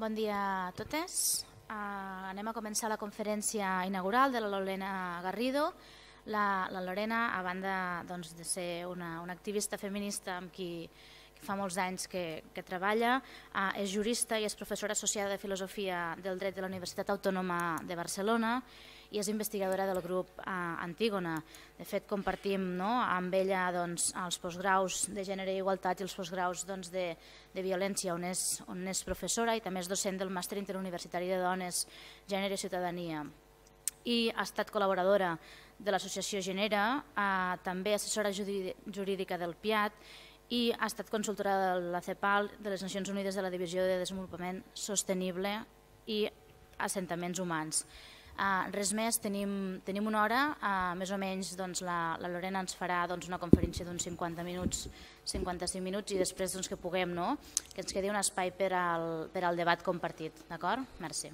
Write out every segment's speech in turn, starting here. Bon dia a totes. Anem a començar la conferència inaugural de la Lorena Garrido. La Lorena, a banda de ser una activista feminista amb qui fa molts anys que treballa, és jurista i és professora associada de Filosofia del Dret de la Universitat Autònoma de Barcelona i és investigadora del grup Antígona. De fet, compartim amb ella els postgraus de Gènere i Igualtat i els postgraus de Violència, on és professora i també és docent del Màster Interuniversitari de Dones, Gènere i Ciutadania. I ha estat col·laboradora de l'associació Gènere, també assessora jurídica del PIAT i ha estat consultora de la CEPAL de les Nacions Unides de la Divisió de Desenvolupament Sostenible i Assentaments Humans. Res més, tenim una hora, més o menys la Lorena ens farà una conferència d'uns 50 minuts, 55 minuts, i després que puguem, que ens quedi un espai per al debat compartit. D'acord? Merci.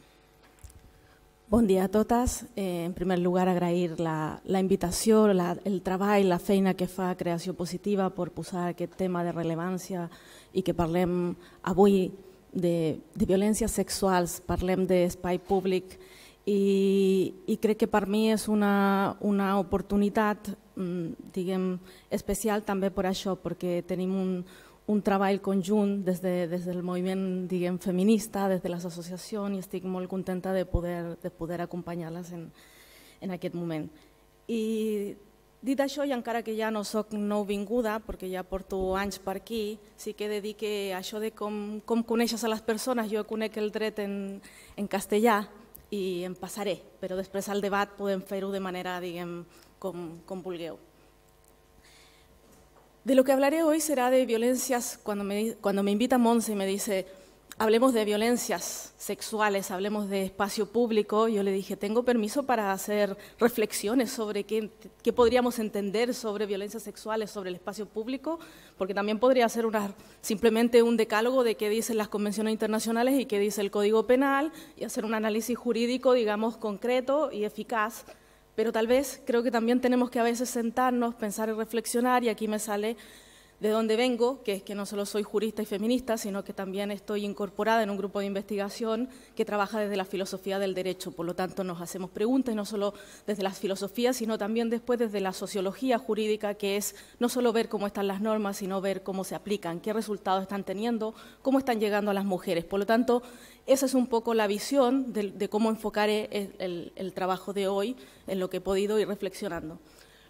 Bon dia a totes. En primer lloc, agrair la invitació, el treball, la feina que fa Creació Positiva per posar aquest tema de rellevància i que parlem avui de violències sexuals, parlem d'espai públic i crec que per mi és una oportunitat especial també per això, perquè tenim un treball conjunt des del moviment feminista, des de les associacions, i estic molt contenta de poder acompanyar-les en aquest moment. I dit això, i encara que ja no soc nouvinguda, perquè ja porto anys per aquí, sí que he de dir que això de com coneixes a les persones, jo conec el dret en castellà i em passaré, però després al debat podem fer-ho de manera com vulgueu. De lo que hablaré hoy será de violencias. Cuando me invita Monse y me dice, hablemos de violencias sexuales, hablemos de espacio público, yo le dije, tengo permiso para hacer reflexiones sobre qué podríamos entender sobre violencias sexuales, sobre el espacio público, porque también podría ser simplemente un decálogo de qué dicen las convenciones internacionales y qué dice el Código Penal, y hacer un análisis jurídico, digamos, concreto y eficaz. Pero tal vez creo que también tenemos que a veces sentarnos, pensar y reflexionar, y aquí me sale de dónde vengo, que es que no solo soy jurista y feminista, sino que también estoy incorporada en un grupo de investigación que trabaja desde la filosofía del derecho. Por lo tanto, nos hacemos preguntas, no solo desde las filosofías, sino también después desde la sociología jurídica, que es no solo ver cómo están las normas, sino ver cómo se aplican, qué resultados están teniendo, cómo están llegando a las mujeres. Por lo tanto, esa es un poco la visión de cómo enfocar el trabajo de hoy, en lo que he podido ir reflexionando.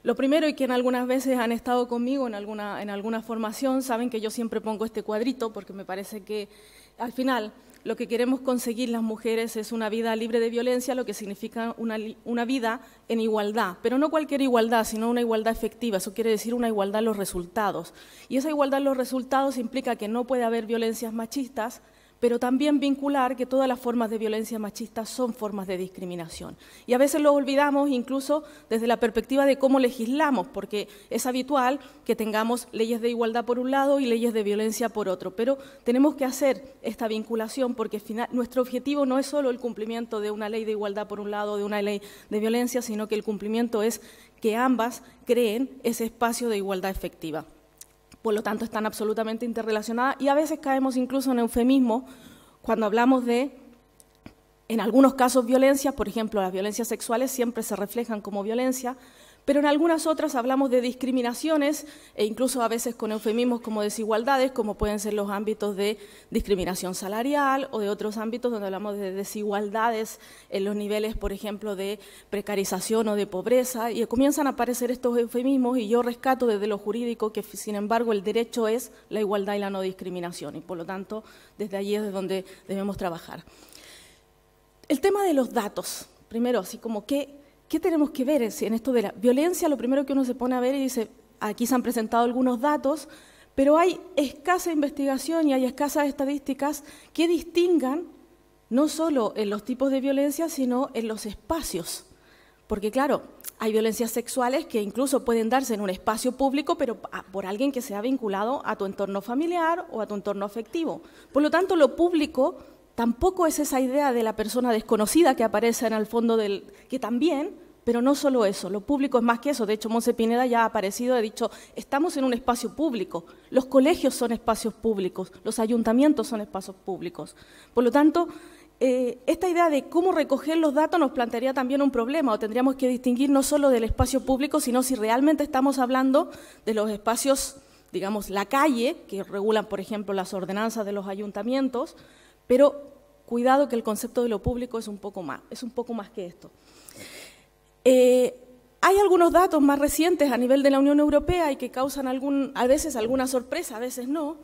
Lo primero, y que en algunas veces han estado conmigo en alguna formación, saben que yo siempre pongo este cuadrito, porque me parece que al final lo que queremos conseguir las mujeres es una vida libre de violencia, lo que significa una vida en igualdad, pero no cualquier igualdad, sino una igualdad efectiva. Eso quiere decir una igualdad en los resultados. Y esa igualdad en los resultados implica que no puede haber violencias machistas, pero también vincular que todas las formas de violencia machista son formas de discriminación. Y a veces lo olvidamos incluso desde la perspectiva de cómo legislamos, porque es habitual que tengamos leyes de igualdad por un lado y leyes de violencia por otro, pero tenemos que hacer esta vinculación, porque nuestro objetivo no es solo el cumplimiento de una ley de igualdad por un lado, de una ley de violencia, sino que el cumplimiento es que ambas creen ese espacio de igualdad efectiva. Por lo tanto, están absolutamente interrelacionadas, y a veces caemos incluso en eufemismo cuando hablamos de, en algunos casos, violencias. Por ejemplo, las violencias sexuales siempre se reflejan como violencia, pero en algunas otras hablamos de discriminaciones, e incluso a veces con eufemismos como desigualdades, como pueden ser los ámbitos de discriminación salarial o de otros ámbitos donde hablamos de desigualdades en los niveles, por ejemplo, de precarización o de pobreza, y comienzan a aparecer estos eufemismos, y yo rescato desde lo jurídico que, sin embargo, el derecho es la igualdad y la no discriminación, y por lo tanto, desde allí es donde debemos trabajar. El tema de los datos, primero, así como ¿qué tenemos que ver en esto de la violencia? Lo primero que uno se pone a ver y dice, aquí se han presentado algunos datos, pero hay escasa investigación y hay escasas estadísticas que distingan no solo en los tipos de violencia, sino en los espacios. Porque claro, hay violencias sexuales que incluso pueden darse en un espacio público, pero por alguien que se ha vinculado a tu entorno familiar o a tu entorno afectivo. Por lo tanto, lo público tampoco es esa idea de la persona desconocida que aparece en el fondo que también Pero no solo eso, lo público es más que eso. De hecho, Monse Pineda ya ha aparecido y ha dicho, estamos en un espacio público, los colegios son espacios públicos, los ayuntamientos son espacios públicos. Por lo tanto, esta idea de cómo recoger los datos nos plantearía también un problema, o tendríamos que distinguir no solo del espacio público, sino si realmente estamos hablando de los espacios, digamos, la calle, que regulan, por ejemplo, las ordenanzas de los ayuntamientos, pero cuidado que el concepto de lo público es un poco más que esto. Hay algunos datos más recientes a nivel de la Unión Europea y que causan a veces alguna sorpresa, a veces no,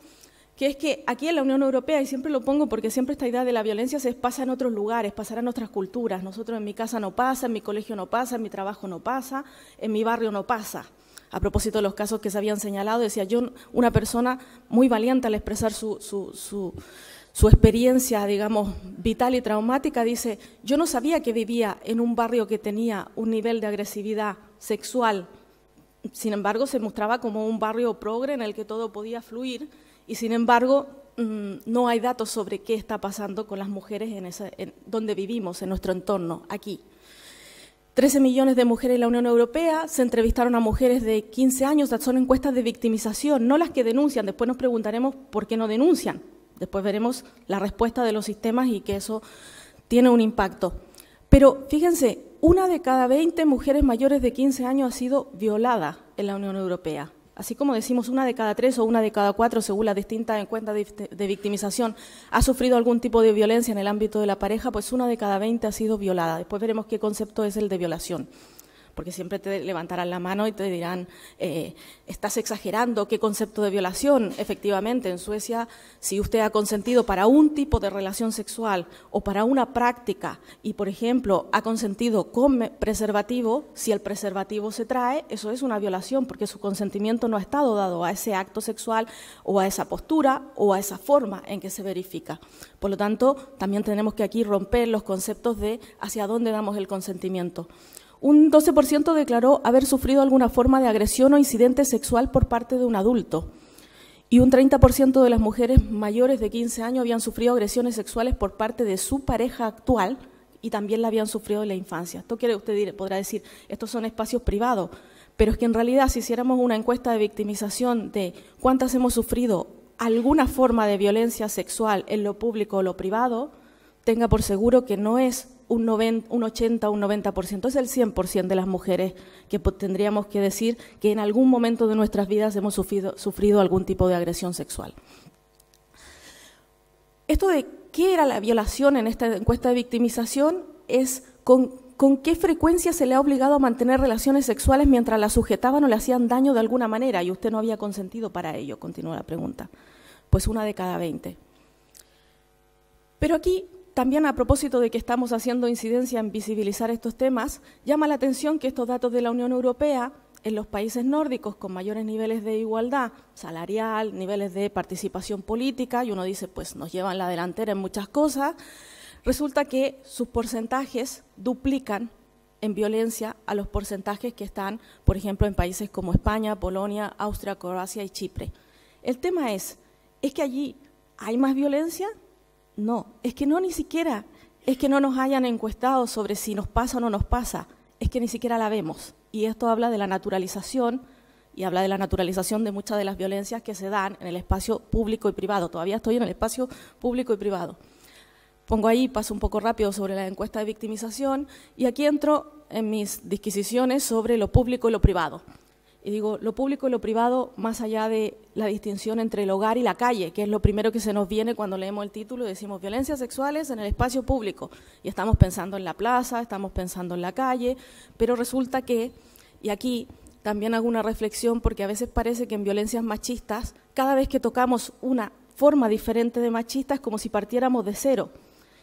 que es que aquí en la Unión Europea, y siempre lo pongo porque siempre esta idea de la violencia se pasa en otros lugares, pasará en otras culturas. Nosotros en mi casa no pasa, en mi colegio no pasa, en mi trabajo no pasa, en mi barrio no pasa. A propósito de los casos que se habían señalado, decía yo, una persona muy valiente al expresar su experiencia, digamos, vital y traumática, dice, yo no sabía que vivía en un barrio que tenía un nivel de agresividad sexual, sin embargo, se mostraba como un barrio progre en el que todo podía fluir y, sin embargo, no hay datos sobre qué está pasando con las mujeres en donde vivimos, en nuestro entorno, aquí. 13 millones de mujeres en la Unión Europea, se entrevistaron a mujeres de 15 años, son encuestas de victimización, no las que denuncian, después nos preguntaremos por qué no denuncian. Después veremos la respuesta de los sistemas y que eso tiene un impacto. Pero fíjense, una de cada 20 mujeres mayores de 15 años ha sido violada en la Unión Europea. Así como decimos una de cada 3 o una de cada 4, según las distintas encuestas de victimización, ha sufrido algún tipo de violencia en el ámbito de la pareja, pues una de cada 20 ha sido violada. Después veremos qué concepto es el de violación. Porque siempre te levantarán la mano y te dirán, estás exagerando, ¿qué concepto de violación? Efectivamente, en Suecia, si usted ha consentido para un tipo de relación sexual o para una práctica y, por ejemplo, ha consentido con preservativo, si el preservativo se trae, eso es una violación porque su consentimiento no ha estado dado a ese acto sexual o a esa postura o a esa forma en que se verifica. Por lo tanto, también tenemos que aquí romper los conceptos de hacia dónde damos el consentimiento. Un 12% declaró haber sufrido alguna forma de agresión o incidente sexual por parte de un adulto. Y un 30% de las mujeres mayores de 15 años habían sufrido agresiones sexuales por parte de su pareja actual y también la habían sufrido en la infancia. Esto quiere usted podrá decir, estos son espacios privados, pero es que en realidad si hiciéramos una encuesta de victimización de cuántas hemos sufrido alguna forma de violencia sexual en lo público o lo privado, tenga por seguro que no es un 80 o un 90%, es el 100% de las mujeres que tendríamos que decir que en algún momento de nuestras vidas hemos sufrido algún tipo de agresión sexual. Esto de qué era la violación en esta encuesta de victimización es con qué frecuencia se le ha obligado a mantener relaciones sexuales mientras la sujetaban o le hacían daño de alguna manera y usted no había consentido para ello, continúa la pregunta. Pues una de cada 20. Pero aquí, también a propósito de que estamos haciendo incidencia en visibilizar estos temas, llama la atención que estos datos de la Unión Europea en los países nórdicos con mayores niveles de igualdad salarial, niveles de participación política, y uno dice, pues nos llevan la delantera en muchas cosas, resulta que sus porcentajes duplican en violencia a los porcentajes que están, por ejemplo, en países como España, Polonia, Austria, Croacia y Chipre. El tema ¿es que allí hay más violencia? No, es que no ni siquiera, es que no nos hayan encuestado sobre si nos pasa o no nos pasa, es que ni siquiera la vemos. Y esto habla de la naturalización, y habla de la naturalización de muchas de las violencias que se dan en el espacio público y privado. Todavía estoy en el espacio público y privado. Pongo ahí, paso un poco rápido sobre la encuesta de victimización, y aquí entro en mis disquisiciones sobre lo público y lo privado. Y digo, lo público y lo privado, más allá de la distinción entre el hogar y la calle, que es lo primero que se nos viene cuando leemos el título y decimos violencias sexuales en el espacio público. Y estamos pensando en la plaza, estamos pensando en la calle, pero resulta que, y aquí también hago una reflexión, porque a veces parece que en violencias machistas, cada vez que tocamos una forma diferente de machista es como si partiéramos de cero.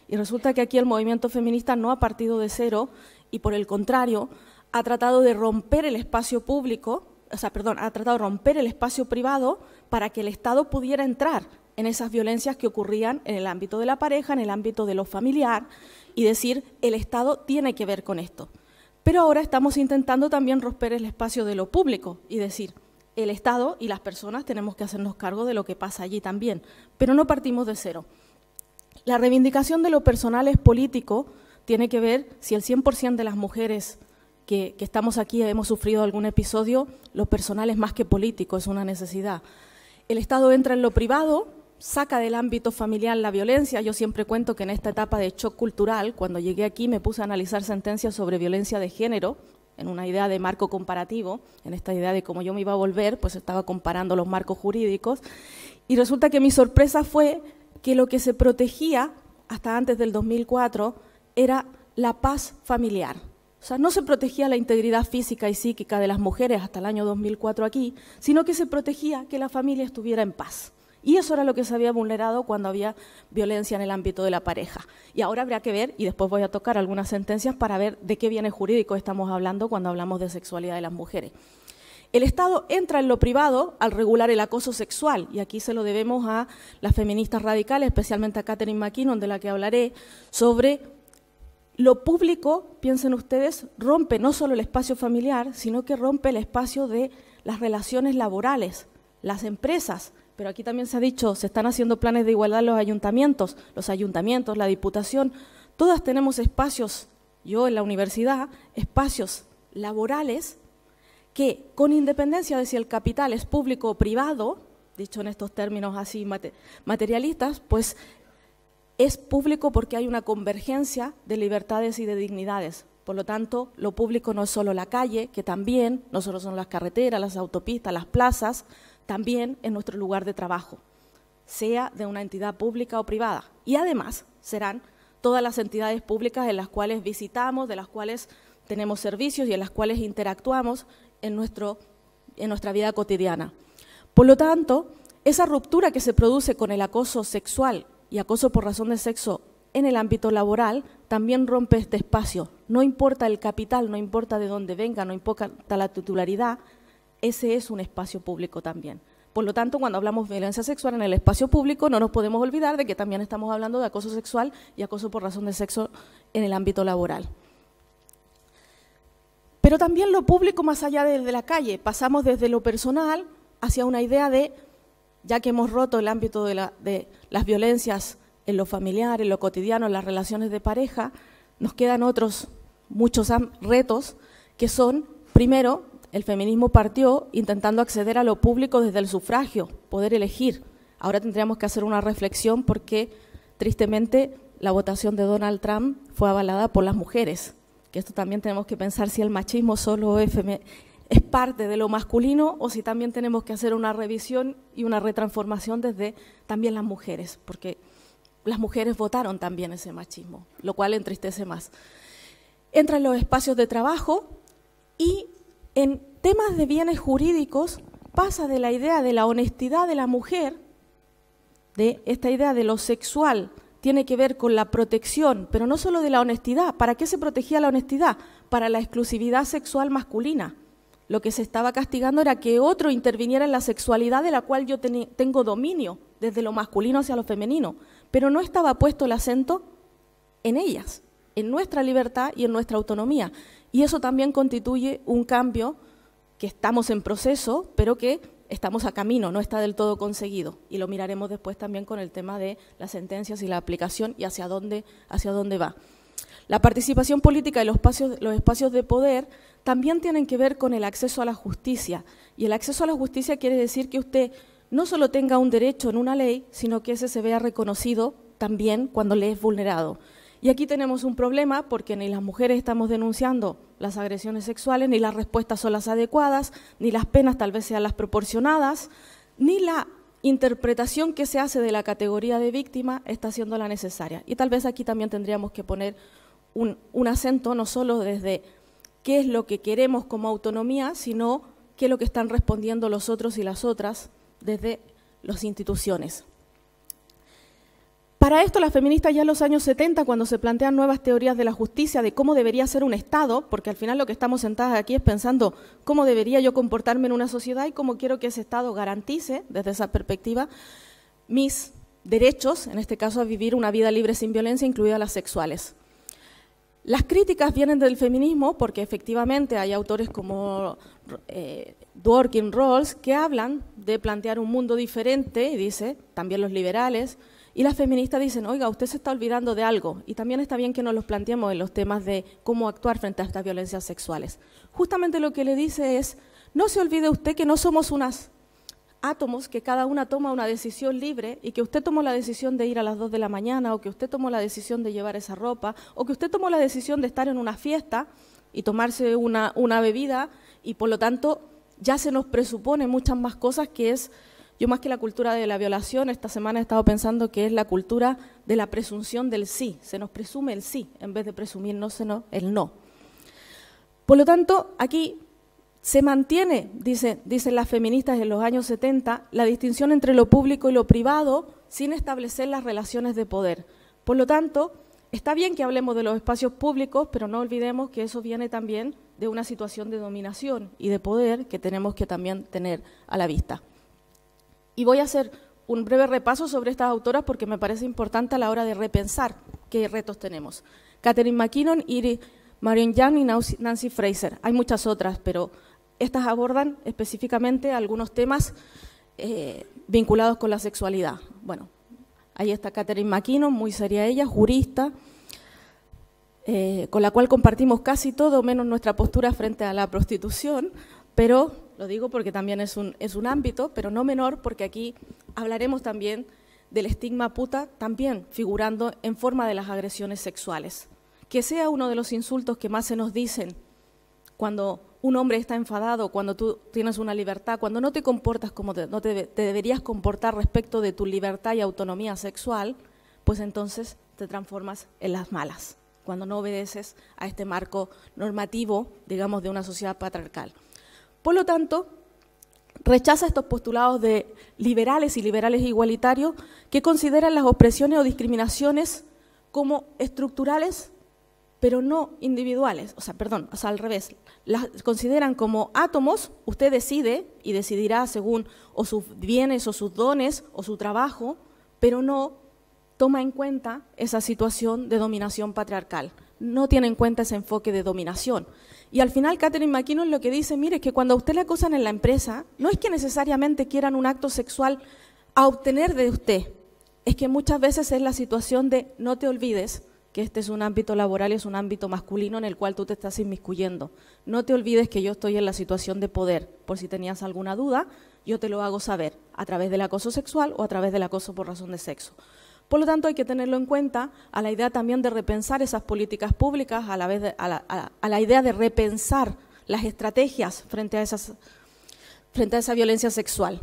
Y resulta que aquí el movimiento feminista no ha partido de cero y por el contrario, ha tratado de romper el espacio público, ha tratado de romper el espacio privado para que el Estado pudiera entrar en esas violencias que ocurrían en el ámbito de la pareja, en el ámbito de lo familiar, y decir, el Estado tiene que ver con esto. Pero ahora estamos intentando también romper el espacio de lo público y decir, el Estado y las personas tenemos que hacernos cargo de lo que pasa allí también, pero no partimos de cero. La reivindicación de lo personal es político, tiene que ver si el 100% de las mujeres que estamos aquí y hemos sufrido algún episodio, lo personal es más que político, es una necesidad. El Estado entra en lo privado, saca del ámbito familiar la violencia. Yo siempre cuento que en esta etapa de shock cultural, cuando llegué aquí me puse a analizar sentencias sobre violencia de género, en una idea de marco comparativo, en esta idea de cómo yo me iba a volver, pues estaba comparando los marcos jurídicos, y resulta que mi sorpresa fue que lo que se protegía hasta antes del 2004 era la paz familiar. O sea, no se protegía la integridad física y psíquica de las mujeres hasta el año 2004 aquí, sino que se protegía que la familia estuviera en paz. Y eso era lo que se había vulnerado cuando había violencia en el ámbito de la pareja. Y ahora habrá que ver, y después voy a tocar algunas sentencias para ver de qué bienes jurídicos estamos hablando cuando hablamos de sexualidad de las mujeres. El Estado entra en lo privado al regular el acoso sexual, y aquí se lo debemos a las feministas radicales, especialmente a Catharine MacKinnon, de la que hablaré, sobre lo público, piensen ustedes, rompe no solo el espacio familiar, sino que rompe el espacio de las relaciones laborales, las empresas. Pero aquí también se ha dicho, se están haciendo planes de igualdad en los ayuntamientos, la diputación. Todas tenemos espacios, yo en la universidad, espacios laborales que, con independencia de si el capital es público o privado, dicho en estos términos así materialistas, pues es público porque hay una convergencia de libertades y de dignidades. Por lo tanto, lo público no es solo la calle, que también, no solo son las carreteras, las autopistas, las plazas, también en nuestro lugar de trabajo, sea de una entidad pública o privada. Y además serán todas las entidades públicas en las cuales visitamos, de las cuales tenemos servicios y en las cuales interactuamos en nuestra vida cotidiana. Por lo tanto, esa ruptura que se produce con el acoso sexual y acoso por razón de sexo en el ámbito laboral también rompe este espacio. No importa el capital, no importa de dónde venga, no importa la titularidad, ese es un espacio público también. Por lo tanto, cuando hablamos de violencia sexual en el espacio público, no nos podemos olvidar de que también estamos hablando de acoso sexual y acoso por razón de sexo en el ámbito laboral. Pero también lo público más allá de la calle. Pasamos desde lo personal hacia una idea de, ya que hemos roto el ámbito de las violencias en lo familiar, en lo cotidiano, en las relaciones de pareja, nos quedan otros muchos retos que son, primero, el feminismo partió intentando acceder a lo público desde el sufragio, poder elegir. Ahora tendríamos que hacer una reflexión porque, tristemente, la votación de Donald Trump fue avalada por las mujeres. Que esto también tenemos que pensar si el machismo solo es parte de lo masculino o si también tenemos que hacer una revisión y una retransformación desde también las mujeres, porque las mujeres votaron también ese machismo, lo cual entristece más. Entra en los espacios de trabajo y en temas de bienes jurídicos pasa de la idea de la honestidad de la mujer, de esta idea de lo sexual, tiene que ver con la protección, pero no solo de la honestidad. ¿Para qué se protegía la honestidad? Para la exclusividad sexual masculina. Lo que se estaba castigando era que otro interviniera en la sexualidad de la cual yo tengo dominio, desde lo masculino hacia lo femenino, pero no estaba puesto el acento en ellas, en nuestra libertad y en nuestra autonomía. Y eso también constituye un cambio que estamos en proceso, pero que estamos a camino, no está del todo conseguido. Y lo miraremos después también con el tema de las sentencias y la aplicación y hacia dónde va. La participación política y los espacios de poder también tienen que ver con el acceso a la justicia. Y el acceso a la justicia quiere decir que usted no solo tenga un derecho en una ley, sino que ese se vea reconocido también cuando le es vulnerado. Y aquí tenemos un problema porque ni las mujeres estamos denunciando las agresiones sexuales, ni las respuestas son las adecuadas, ni las penas tal vez sean las proporcionadas, ni la interpretación que se hace de la categoría de víctima está siendo la necesaria. Y tal vez aquí también tendríamos que poner un acento no solo desde qué es lo que queremos como autonomía, sino qué es lo que están respondiendo los otros y las otras desde las instituciones. Para esto, las feministas ya en los años 70, cuando se plantean nuevas teorías de la justicia, de cómo debería ser un Estado, porque al final lo que estamos sentadas aquí es pensando cómo debería yo comportarme en una sociedad y cómo quiero que ese Estado garantice, desde esa perspectiva, mis derechos, en este caso a vivir una vida libre sin violencia, incluidas las sexuales. Las críticas vienen del feminismo porque efectivamente hay autores como Dworkin, Rawls, que hablan de plantear un mundo diferente, y dice, también los liberales, Y las feministas dicen, oiga, usted se está olvidando de algo, y también está bien que nos los planteemos en los temas de cómo actuar frente a estas violencias sexuales. Justamente lo que le dice es, no se olvide usted que no somos unas átomos, que cada una toma una decisión libre y que usted tomó la decisión de ir a las 2 de la mañana, o que usted tomó la decisión de llevar esa ropa, o que usted tomó la decisión de estar en una fiesta y tomarse una bebida, y por lo tanto ya se nos presupone muchas más cosas que es... Yo más que la cultura de la violación, esta semana he estado pensando que es la cultura de la presunción del sí. Se nos presume el sí, en vez de presumirnos el no. Por lo tanto, aquí se mantiene, dicen las feministas en los años 70, la distinción entre lo público y lo privado sin establecer las relaciones de poder. Por lo tanto, está bien que hablemos de los espacios públicos, pero no olvidemos que eso viene también de una situación de dominación y de poder que tenemos que también tener a la vista. Y voy a hacer un breve repaso sobre estas autoras porque me parece importante a la hora de repensar qué retos tenemos. Catharine MacKinnon, Iris Marion Young y Nancy Fraser. Hay muchas otras, pero estas abordan específicamente algunos temas vinculados con la sexualidad. Bueno, ahí está Catharine MacKinnon, muy seria ella, jurista, con la cual compartimos casi todo, menos nuestra postura frente a la prostitución, pero... Lo digo porque también es un ámbito, pero no menor, porque aquí hablaremos también del estigma puta, también figurando en forma de las agresiones sexuales. Que sea uno de los insultos que más se nos dicen cuando un hombre está enfadado, cuando tú tienes una libertad, cuando no te comportas como no te deberías comportar respecto de tu libertad y autonomía sexual, pues entonces te transformas en las malas, cuando no obedeces a este marco normativo, digamos, de una sociedad patriarcal. Por lo tanto, rechaza estos postulados de liberales y liberales igualitarios que consideran las opresiones o discriminaciones como estructurales, pero no individuales. O sea, al revés. Las consideran como átomos, usted decide y decidirá según o sus bienes o sus dones o su trabajo, pero no toma en cuenta esa situación de dominación patriarcal. No tiene en cuenta ese enfoque de dominación. Y al final Catharine MacKinnon lo que dice, mire, es que cuando a usted le acosan en la empresa, no es que necesariamente quieran un acto sexual a obtener de usted, es que muchas veces es la situación de no te olvides que este es un ámbito laboral y es un ámbito masculino en el cual tú te estás inmiscuyendo. No te olvides que yo estoy en la situación de poder. Por si tenías alguna duda, yo te lo hago saber a través del acoso sexual o a través del acoso por razón de sexo. Por lo tanto, hay que tenerlo en cuenta a la idea también de repensar esas políticas públicas, a la idea de repensar las estrategias frente a esa violencia sexual.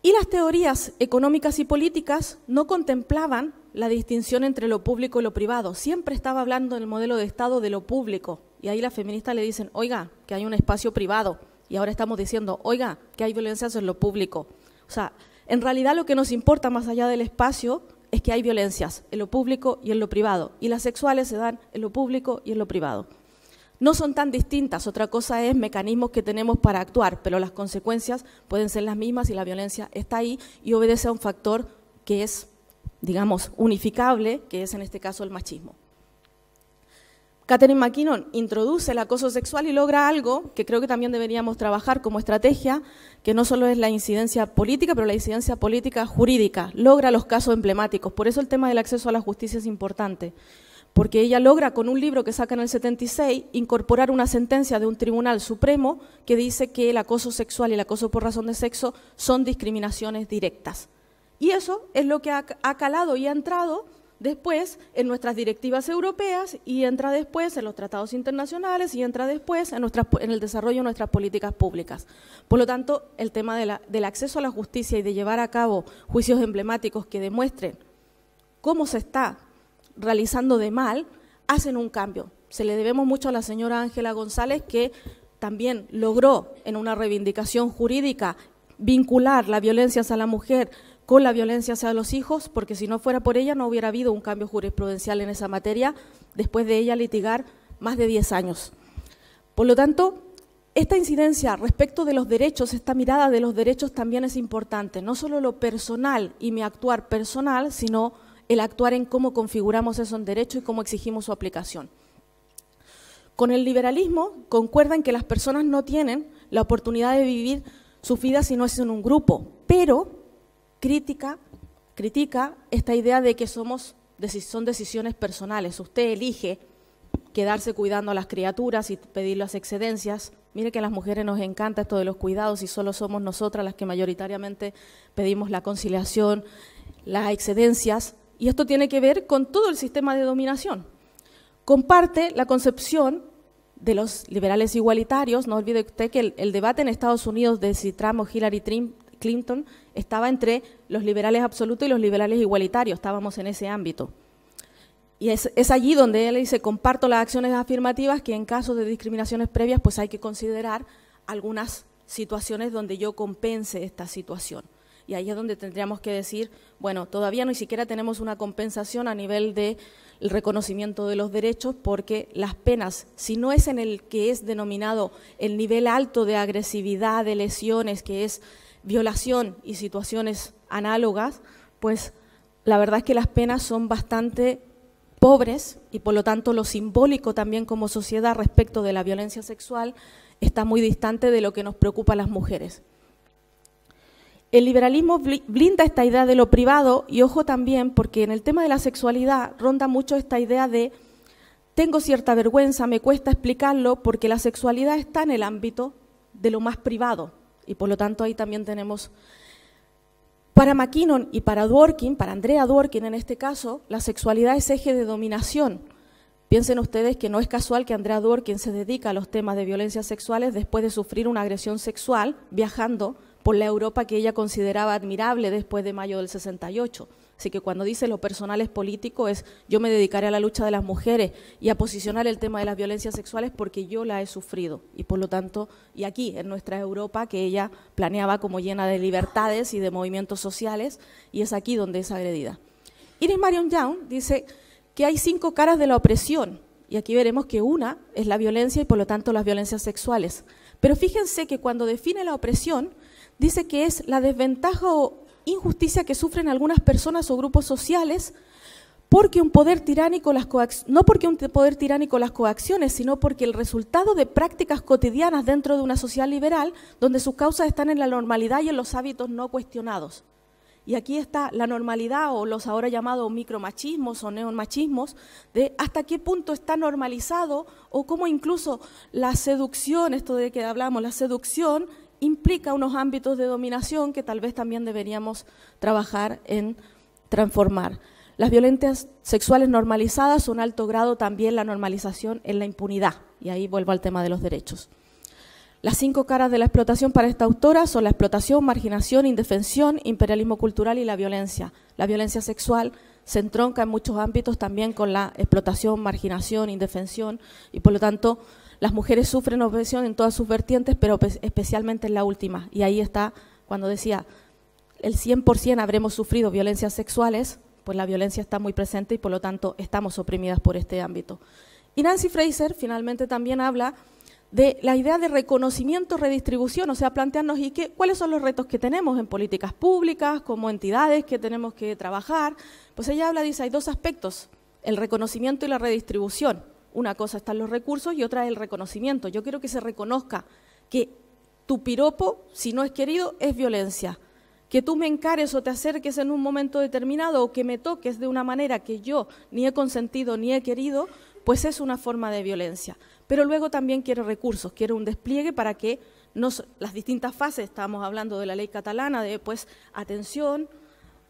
Y las teorías económicas y políticas no contemplaban la distinción entre lo público y lo privado. Siempre estaba hablando en el modelo de Estado de lo público. Y ahí las feministas le dicen, oiga, que hay un espacio privado. Y ahora estamos diciendo, oiga, que hay violencias en lo público. O sea, en realidad lo que nos importa más allá del espacio es que hay violencias en lo público y en lo privado, y las sexuales se dan en lo público y en lo privado. No son tan distintas, otra cosa es mecanismos que tenemos para actuar, pero las consecuencias pueden ser las mismas y la violencia está ahí y obedece a un factor que es, digamos, unificable, que es en este caso el machismo. Catharine MacKinnon introduce el acoso sexual y logra algo que creo que también deberíamos trabajar como estrategia, que no solo es la incidencia política, pero la incidencia política jurídica. Logra los casos emblemáticos. Por eso el tema del acceso a la justicia es importante, porque ella logra, con un libro que saca en el 76, incorporar una sentencia de un tribunal supremo que dice que el acoso sexual y el acoso por razón de sexo son discriminaciones directas. Y eso es lo que ha calado y ha entrado después en nuestras directivas europeas y entra después en los tratados internacionales y entra después en el desarrollo de nuestras políticas públicas. Por lo tanto, el tema del acceso a la justicia y de llevar a cabo juicios emblemáticos que demuestren cómo se está realizando de mal, hacen un cambio. Se le debemos mucho a la señora Ángela González, que también logró en una reivindicación jurídica vincular la violencia hacia la mujer con la violencia hacia los hijos, porque si no fuera por ella no hubiera habido un cambio jurisprudencial en esa materia, después de ella litigar más de 10 años. Por lo tanto, esta incidencia respecto de los derechos, esta mirada de los derechos también es importante, no solo lo personal y mi actuar personal, sino el actuar en cómo configuramos esos derechos y cómo exigimos su aplicación. Con el liberalismo concuerdan que las personas no tienen la oportunidad de vivir sus vidas si no es en un grupo, pero critica critica esta idea de que son decisiones personales. Usted elige quedarse cuidando a las criaturas y pedir las excedencias. Mire que a las mujeres nos encanta esto de los cuidados y solo somos nosotras las que mayoritariamente pedimos la conciliación, las excedencias, y esto tiene que ver con todo el sistema de dominación. Comparte la concepción de los liberales igualitarios. No olvide usted que el debate en Estados Unidos de si Trump o Hillary Clinton estaba entre los liberales absolutos y los liberales igualitarios, estábamos en ese ámbito. Y es allí donde él dice, comparto las acciones afirmativas que en caso de discriminaciones previas pues hay que considerar algunas situaciones donde yo compense esta situación. Y ahí es donde tendríamos que decir, bueno, todavía ni siquiera tenemos una compensación a nivel del reconocimiento de los derechos, porque las penas, si no es en el que es denominado el nivel alto de agresividad, de lesiones, que es violación y situaciones análogas, pues la verdad es que las penas son bastante pobres y por lo tanto lo simbólico también como sociedad respecto de la violencia sexual está muy distante de lo que nos preocupa a las mujeres. El liberalismo blinda esta idea de lo privado y ojo también porque en el tema de la sexualidad ronda mucho esta idea de tengo cierta vergüenza, me cuesta explicarlo porque la sexualidad está en el ámbito de lo más privado y por lo tanto ahí también tenemos. Para MacKinnon y para Dworkin, para Andrea Dworkin en este caso, la sexualidad es eje de dominación. Piensen ustedes que no es casual que Andrea Dworkin se dedica a los temas de violencias sexuales después de sufrir una agresión sexual viajando por la Europa que ella consideraba admirable después de mayo del 68. Así que cuando dice lo personal es político, es yo me dedicaré a la lucha de las mujeres y a posicionar el tema de las violencias sexuales porque yo la he sufrido. Y por lo tanto, y aquí en nuestra Europa que ella planeaba como llena de libertades y de movimientos sociales, y es aquí donde es agredida. Iris Marion Young dice que hay 5 caras de la opresión, y aquí veremos que una es la violencia y por lo tanto las violencias sexuales. Pero fíjense que cuando define la opresión, dice que es la desventaja o injusticia que sufren algunas personas o grupos sociales porque un poder tiránico las coacciones, sino porque el resultado de prácticas cotidianas dentro de una sociedad liberal donde sus causas están en la normalidad y en los hábitos no cuestionados. Y aquí está la normalidad o los ahora llamados micromachismos o neomachismos, de hasta qué punto está normalizado o cómo incluso la seducción, esto de que hablamos, la seducción implica unos ámbitos de dominación que tal vez también deberíamos trabajar en transformar. Las violencias sexuales normalizadas son alto grado también la normalización en la impunidad, y ahí vuelvo al tema de los derechos. Las 5 caras de la explotación para esta autora son la explotación, marginación, indefensión, imperialismo cultural y la violencia. La violencia sexual se entronca en muchos ámbitos también con la explotación, marginación, indefensión, y por lo tanto las mujeres sufren opresión en todas sus vertientes, pero especialmente en la última. Y ahí está, cuando decía, el 100% habremos sufrido violencias sexuales, pues la violencia está muy presente y por lo tanto estamos oprimidas por este ámbito. Y Nancy Fraser finalmente también habla de la idea de reconocimiento, redistribución, o sea, plantearnos y cuáles son los retos que tenemos en políticas públicas, como entidades que tenemos que trabajar. Pues ella habla, dice, hay 2 aspectos, el reconocimiento y la redistribución. Una cosa están los recursos y otra es el reconocimiento. Yo quiero que se reconozca que tu piropo, si no es querido, es violencia. Que tú me encares o te acerques en un momento determinado o que me toques de una manera que yo ni he consentido ni he querido, pues es una forma de violencia. Pero luego también quiero recursos, quiero un despliegue para que las distintas fases, estábamos hablando de la ley catalana, de pues atención,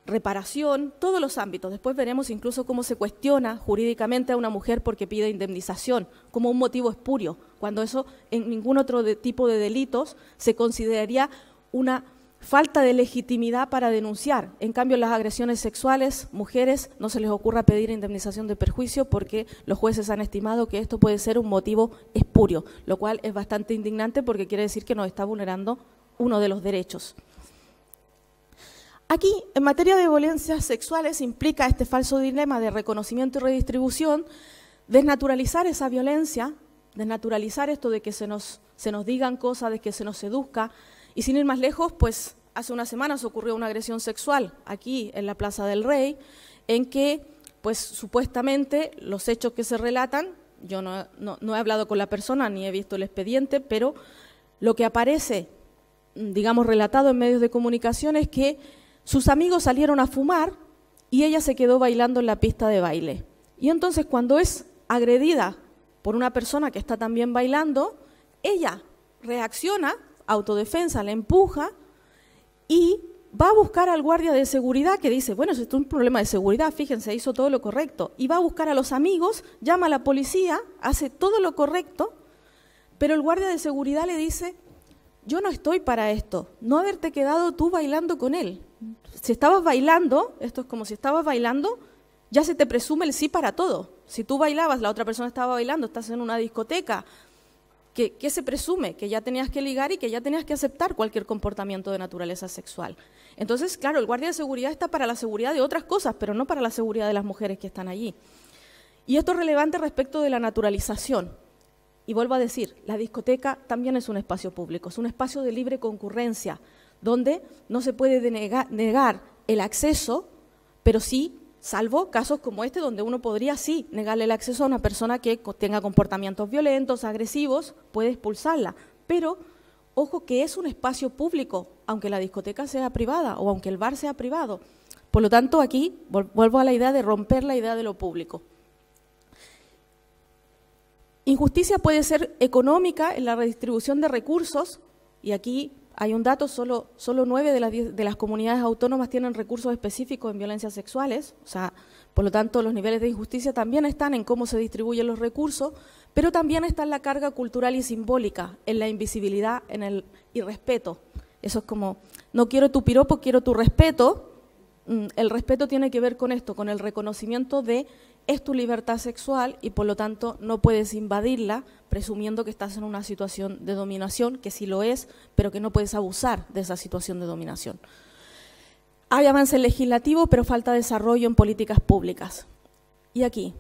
reparación, todos los ámbitos. Después veremos incluso cómo se cuestiona jurídicamente a una mujer porque pide indemnización, como un motivo espurio, cuando eso en ningún otro tipo de delitos se consideraría una falta de legitimidad para denunciar. En cambio, las agresiones sexuales, mujeres, no se les ocurra pedir indemnización de perjuicio porque los jueces han estimado que esto puede ser un motivo espurio, lo cual es bastante indignante porque quiere decir que nos está vulnerando uno de los derechos. Aquí, en materia de violencias sexuales, implica este falso dilema de reconocimiento y redistribución, desnaturalizar esa violencia, desnaturalizar esto de que se nos digan cosas, de que se nos seduzca, y sin ir más lejos, pues hace unas semanas ocurrió una agresión sexual aquí en la Plaza del Rey, en que pues supuestamente los hechos que se relatan, yo no he hablado con la persona ni he visto el expediente, pero lo que aparece, digamos, relatado en medios de comunicación es que Sus amigos salieron a fumar y ella se quedó bailando en la pista de baile. Y entonces cuando es agredida por una persona que está también bailando, ella reacciona, autodefensa, la empuja y va a buscar al guardia de seguridad que dice, bueno, esto es un problema de seguridad, fíjense, hizo todo lo correcto. Y va a buscar a los amigos, llama a la policía, hace todo lo correcto, pero el guardia de seguridad le dice, yo no estoy para esto, no haberte quedado tú bailando con él. Si estabas bailando, esto es como si estabas bailando, ya se te presume el sí para todo. Si tú bailabas, la otra persona estaba bailando, estás en una discoteca, ¿qué se presume? Que ya tenías que ligar y que ya tenías que aceptar cualquier comportamiento de naturaleza sexual. Entonces, claro, el guardia de seguridad está para la seguridad de otras cosas, pero no para la seguridad de las mujeres que están allí. Y esto es relevante respecto de la naturalización. Y vuelvo a decir, la discoteca también es un espacio público, es un espacio de libre concurrencia, donde no se puede negar el acceso, pero sí, salvo casos como este, donde uno podría sí negarle el acceso a una persona que tenga comportamientos violentos, agresivos, puede expulsarla. Pero, ojo, que es un espacio público, aunque la discoteca sea privada o aunque el bar sea privado. Por lo tanto, aquí vuelvo a la idea de romper la idea de lo público. Injusticia puede ser económica en la redistribución de recursos, y aquí hay un dato, solo 9 de las comunidades autónomas tienen recursos específicos en violencias sexuales, o sea, por lo tanto los niveles de injusticia también están en cómo se distribuyen los recursos, pero también está en la carga cultural y simbólica, en la invisibilidad, en el irrespeto. Eso es como, no quiero tu piropo, quiero tu respeto. El respeto tiene que ver con esto, con el reconocimiento de es tu libertad sexual y por lo tanto no puedes invadirla presumiendo que estás en una situación de dominación, que sí lo es, pero que no puedes abusar de esa situación de dominación. Hay avance legislativo, pero falta desarrollo en políticas públicas. Y aquí,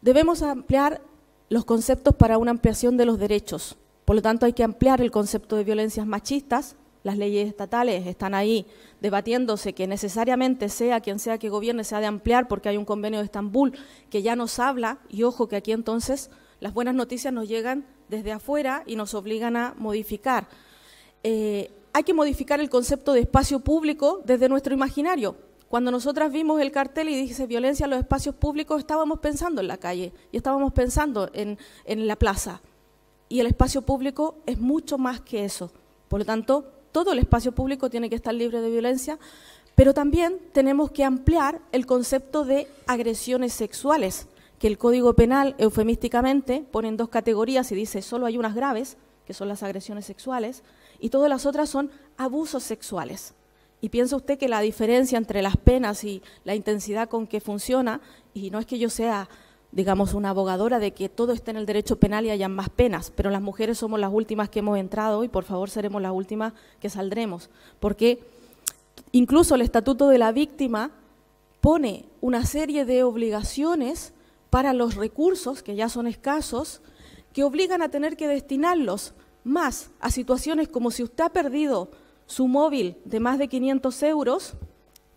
debemos ampliar los conceptos para una ampliación de los derechos. Por lo tanto, hay que ampliar el concepto de violencias machistas. Las leyes estatales están ahí debatiéndose que necesariamente sea quien sea que gobierne se ha de ampliar porque hay un convenio de Estambul que ya nos habla y ojo que aquí entonces las buenas noticias nos llegan desde afuera y nos obligan a modificar. Hay que modificar el concepto de espacio público desde nuestro imaginario. Cuando nosotras vimos el cartel y dice violencia en los espacios públicos estábamos pensando en la calle y estábamos pensando en la plaza y el espacio público es mucho más que eso. Por lo tanto, todo el espacio público tiene que estar libre de violencia, pero también tenemos que ampliar el concepto de agresiones sexuales, que el Código Penal, eufemísticamente, pone en 2 categorías y dice solo hay unas graves, que son las agresiones sexuales, y todas las otras son abusos sexuales. Y piensa usted que la diferencia entre las penas y la intensidad con que funciona, y no es que yo sea, digamos, una abogadora de que todo esté en el derecho penal y hayan más penas, pero las mujeres somos las últimas que hemos entrado y por favor seremos las últimas que saldremos, porque incluso el Estatuto de la Víctima pone una serie de obligaciones para los recursos, que ya son escasos, que obligan a tener que destinarlos más a situaciones como si usted ha perdido su móvil de más de 500 euros,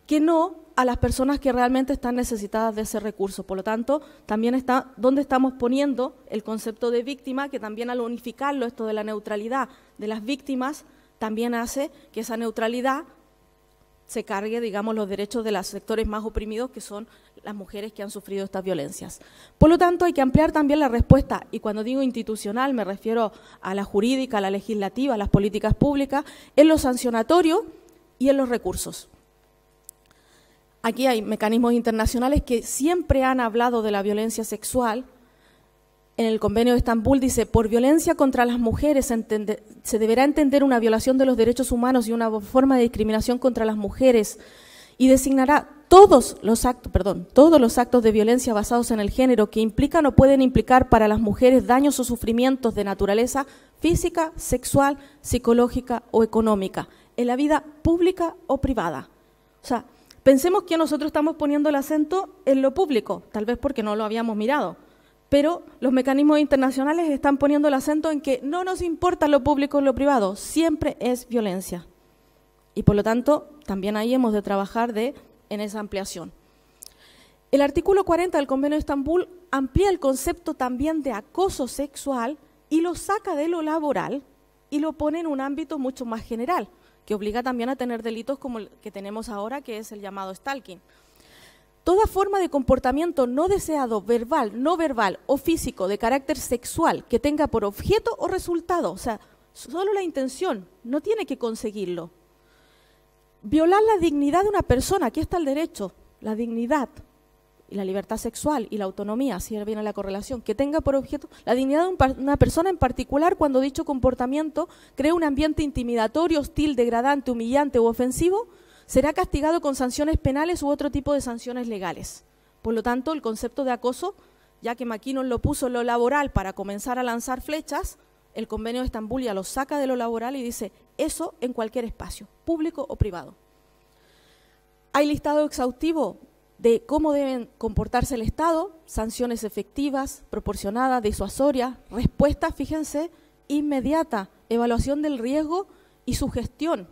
que no a las personas que realmente están necesitadas de ese recurso. Por lo tanto, también está donde estamos poniendo el concepto de víctima, que también al unificarlo, esto de la neutralidad de las víctimas, también hace que esa neutralidad se cargue, digamos, los derechos de los sectores más oprimidos, que son las mujeres que han sufrido estas violencias. Por lo tanto, hay que ampliar también la respuesta, y cuando digo institucional me refiero a la jurídica, a la legislativa, a las políticas públicas, en lo sancionatorio y en los recursos. Aquí hay mecanismos internacionales que siempre han hablado de la violencia sexual. En el Convenio de Estambul dice, por violencia contra las mujeres se deberá entender una violación de los derechos humanos y una forma de discriminación contra las mujeres y designará todos los actos de violencia basados en el género que implican o pueden implicar para las mujeres daños o sufrimientos de naturaleza física, sexual, psicológica o económica, en la vida pública o privada. O sea, pensemos que nosotros estamos poniendo el acento en lo público, tal vez porque no lo habíamos mirado, pero los mecanismos internacionales están poniendo el acento en que no nos importa lo público o lo privado, siempre es violencia. Y por lo tanto, también ahí hemos de trabajar en esa ampliación. El artículo 40 del Convenio de Estambul amplía el concepto también de acoso sexual y lo saca de lo laboral y lo pone en un ámbito mucho más general, que obliga también a tener delitos como el que tenemos ahora, que es el llamado stalking. Toda forma de comportamiento no deseado, verbal, no verbal o físico, de carácter sexual, que tenga por objeto o resultado, o sea, solo la intención, no tiene que conseguirlo. Violar la dignidad de una persona, aquí está el derecho, la dignidad y la libertad sexual y la autonomía, si viene la correlación, que tenga por objeto la dignidad de una persona en particular cuando dicho comportamiento crea un ambiente intimidatorio, hostil, degradante, humillante u ofensivo, será castigado con sanciones penales u otro tipo de sanciones legales. Por lo tanto, el concepto de acoso, ya que MacKinnon lo puso en lo laboral para comenzar a lanzar flechas, el Convenio de Estambul ya lo saca de lo laboral y dice eso en cualquier espacio, público o privado. Hay listado exhaustivo de cómo deben comportarse el Estado, sanciones efectivas, proporcionadas, disuasorias, respuestas, fíjense, inmediata, evaluación del riesgo y su gestión.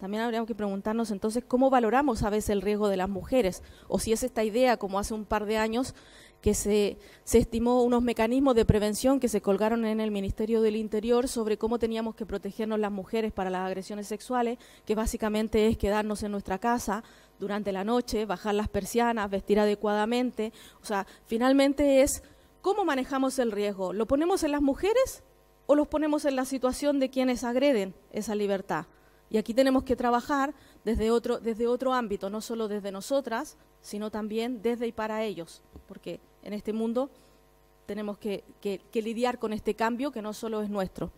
También habríamos que preguntarnos entonces cómo valoramos a veces el riesgo de las mujeres, o si es esta idea, como hace un par de años, que se estimó unos mecanismos de prevención que se colgaron en el Ministerio del Interior sobre cómo teníamos que protegernos las mujeres para las agresiones sexuales, que básicamente es quedarnos en nuestra casa durante la noche, bajar las persianas, vestir adecuadamente. O sea, finalmente es cómo manejamos el riesgo. ¿Lo ponemos en las mujeres o los ponemos en la situación de quienes agreden esa libertad? Y aquí tenemos que trabajar desde otro ámbito, no solo desde nosotras, sino también desde y para ellos, porque en este mundo tenemos que lidiar con este cambio que no solo es nuestro.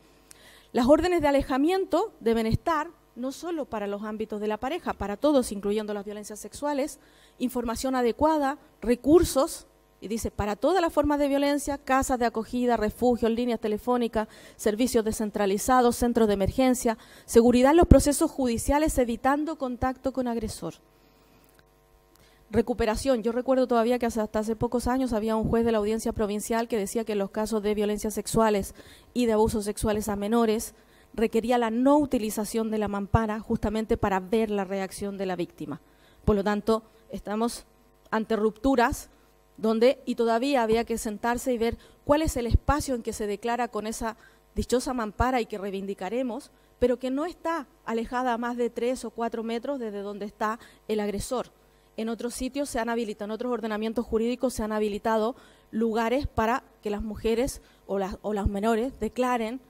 Las órdenes de alejamiento deben estar no solo para los ámbitos de la pareja, para todos, incluyendo las violencias sexuales, información adecuada, recursos, y dice, para todas las formas de violencia, casas de acogida, refugios, líneas telefónicas, servicios descentralizados, centros de emergencia, seguridad en los procesos judiciales, evitando contacto con agresor. Recuperación. Yo recuerdo todavía que hasta hace pocos años había un juez de la Audiencia Provincial que decía que en los casos de violencias sexuales y de abusos sexuales a menores requería la no utilización de la mampara justamente para ver la reacción de la víctima. Por lo tanto, estamos ante rupturas donde, y todavía había que sentarse y ver cuál es el espacio en que se declara con esa dichosa mampara y que reivindicaremos, pero que no está alejada a más de 3 o 4 metros desde donde está el agresor. En otros sitios se han habilitado, en otros ordenamientos jurídicos se han habilitado lugares para que las mujeres o las menores declaren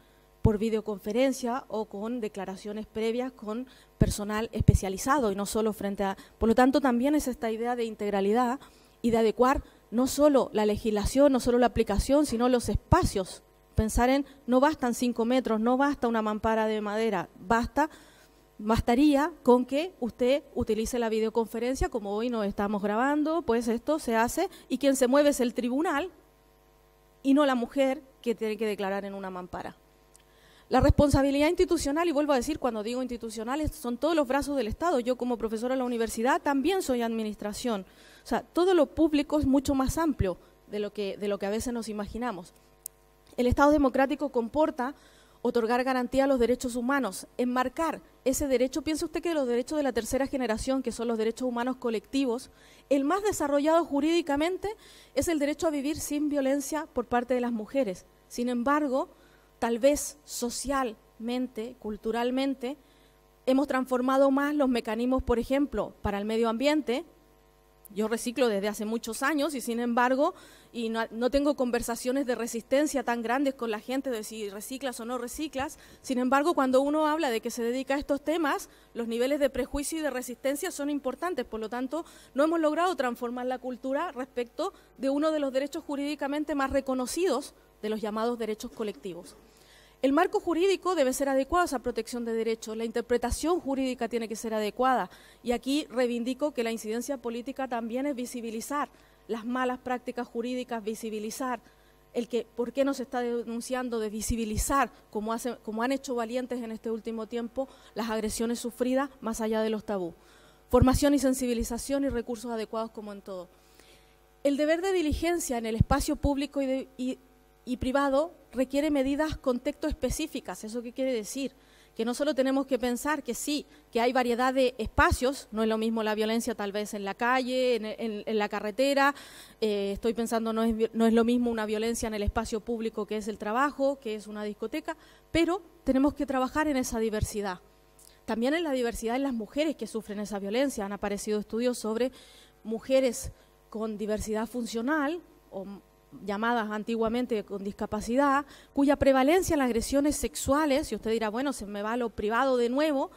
por videoconferencia o con declaraciones previas con personal especializado y no solo frente a… Por lo tanto, también es esta idea de integralidad y de adecuar no solo la legislación, no solo la aplicación, sino los espacios. Pensar en no bastan 5 metros, no basta una mampara de madera, bastaría con que usted utilice la videoconferencia, como hoy nos estamos grabando, pues esto se hace, y quien se mueve es el tribunal y no la mujer que tiene que declarar en una mampara. La responsabilidad institucional, y vuelvo a decir, cuando digo institucionales, son todos los brazos del Estado. Yo como profesora de la universidad también soy administración. O sea, todo lo público es mucho más amplio de lo que a veces nos imaginamos. El Estado democrático comporta otorgar garantía a los derechos humanos, enmarcar ese derecho. Piense usted que los derechos de la tercera generación, que son los derechos humanos colectivos, el más desarrollado jurídicamente es el derecho a vivir sin violencia por parte de las mujeres. Sin embargo, tal vez socialmente, culturalmente, hemos transformado más los mecanismos, por ejemplo, para el medio ambiente. Yo reciclo desde hace muchos años y sin embargo, no tengo conversaciones de resistencia tan grandes con la gente de si reciclas o no reciclas. Sin embargo, cuando uno habla de que se dedica a estos temas, los niveles de prejuicio y de resistencia son importantes. Por lo tanto, no hemos logrado transformar la cultura respecto de uno de los derechos jurídicamente más reconocidos, de los llamados derechos colectivos. El marco jurídico debe ser adecuado a esa protección de derechos, la interpretación jurídica tiene que ser adecuada y aquí reivindico que la incidencia política también es visibilizar las malas prácticas jurídicas, visibilizar el que por qué nos está denunciando, de visibilizar como han hecho valientes en este último tiempo las agresiones sufridas más allá de los tabú. Formación y sensibilización y recursos adecuados como en todo. El deber de diligencia en el espacio público y privado requiere medidas contexto específicas. ¿Eso qué quiere decir? Que no solo tenemos que pensar que sí, que hay variedad de espacios, no es lo mismo la violencia tal vez en la calle, en la carretera, estoy pensando no es lo mismo una violencia en el espacio público que es el trabajo, que es una discoteca, pero tenemos que trabajar en esa diversidad. También en la diversidad de las mujeres que sufren esa violencia. Han aparecido estudios sobre mujeres con diversidad funcional, o llamadas antiguamente con discapacidad, cuya prevalencia en las agresiones sexuales, y usted dirá, bueno, se me va lo privado de nuevo,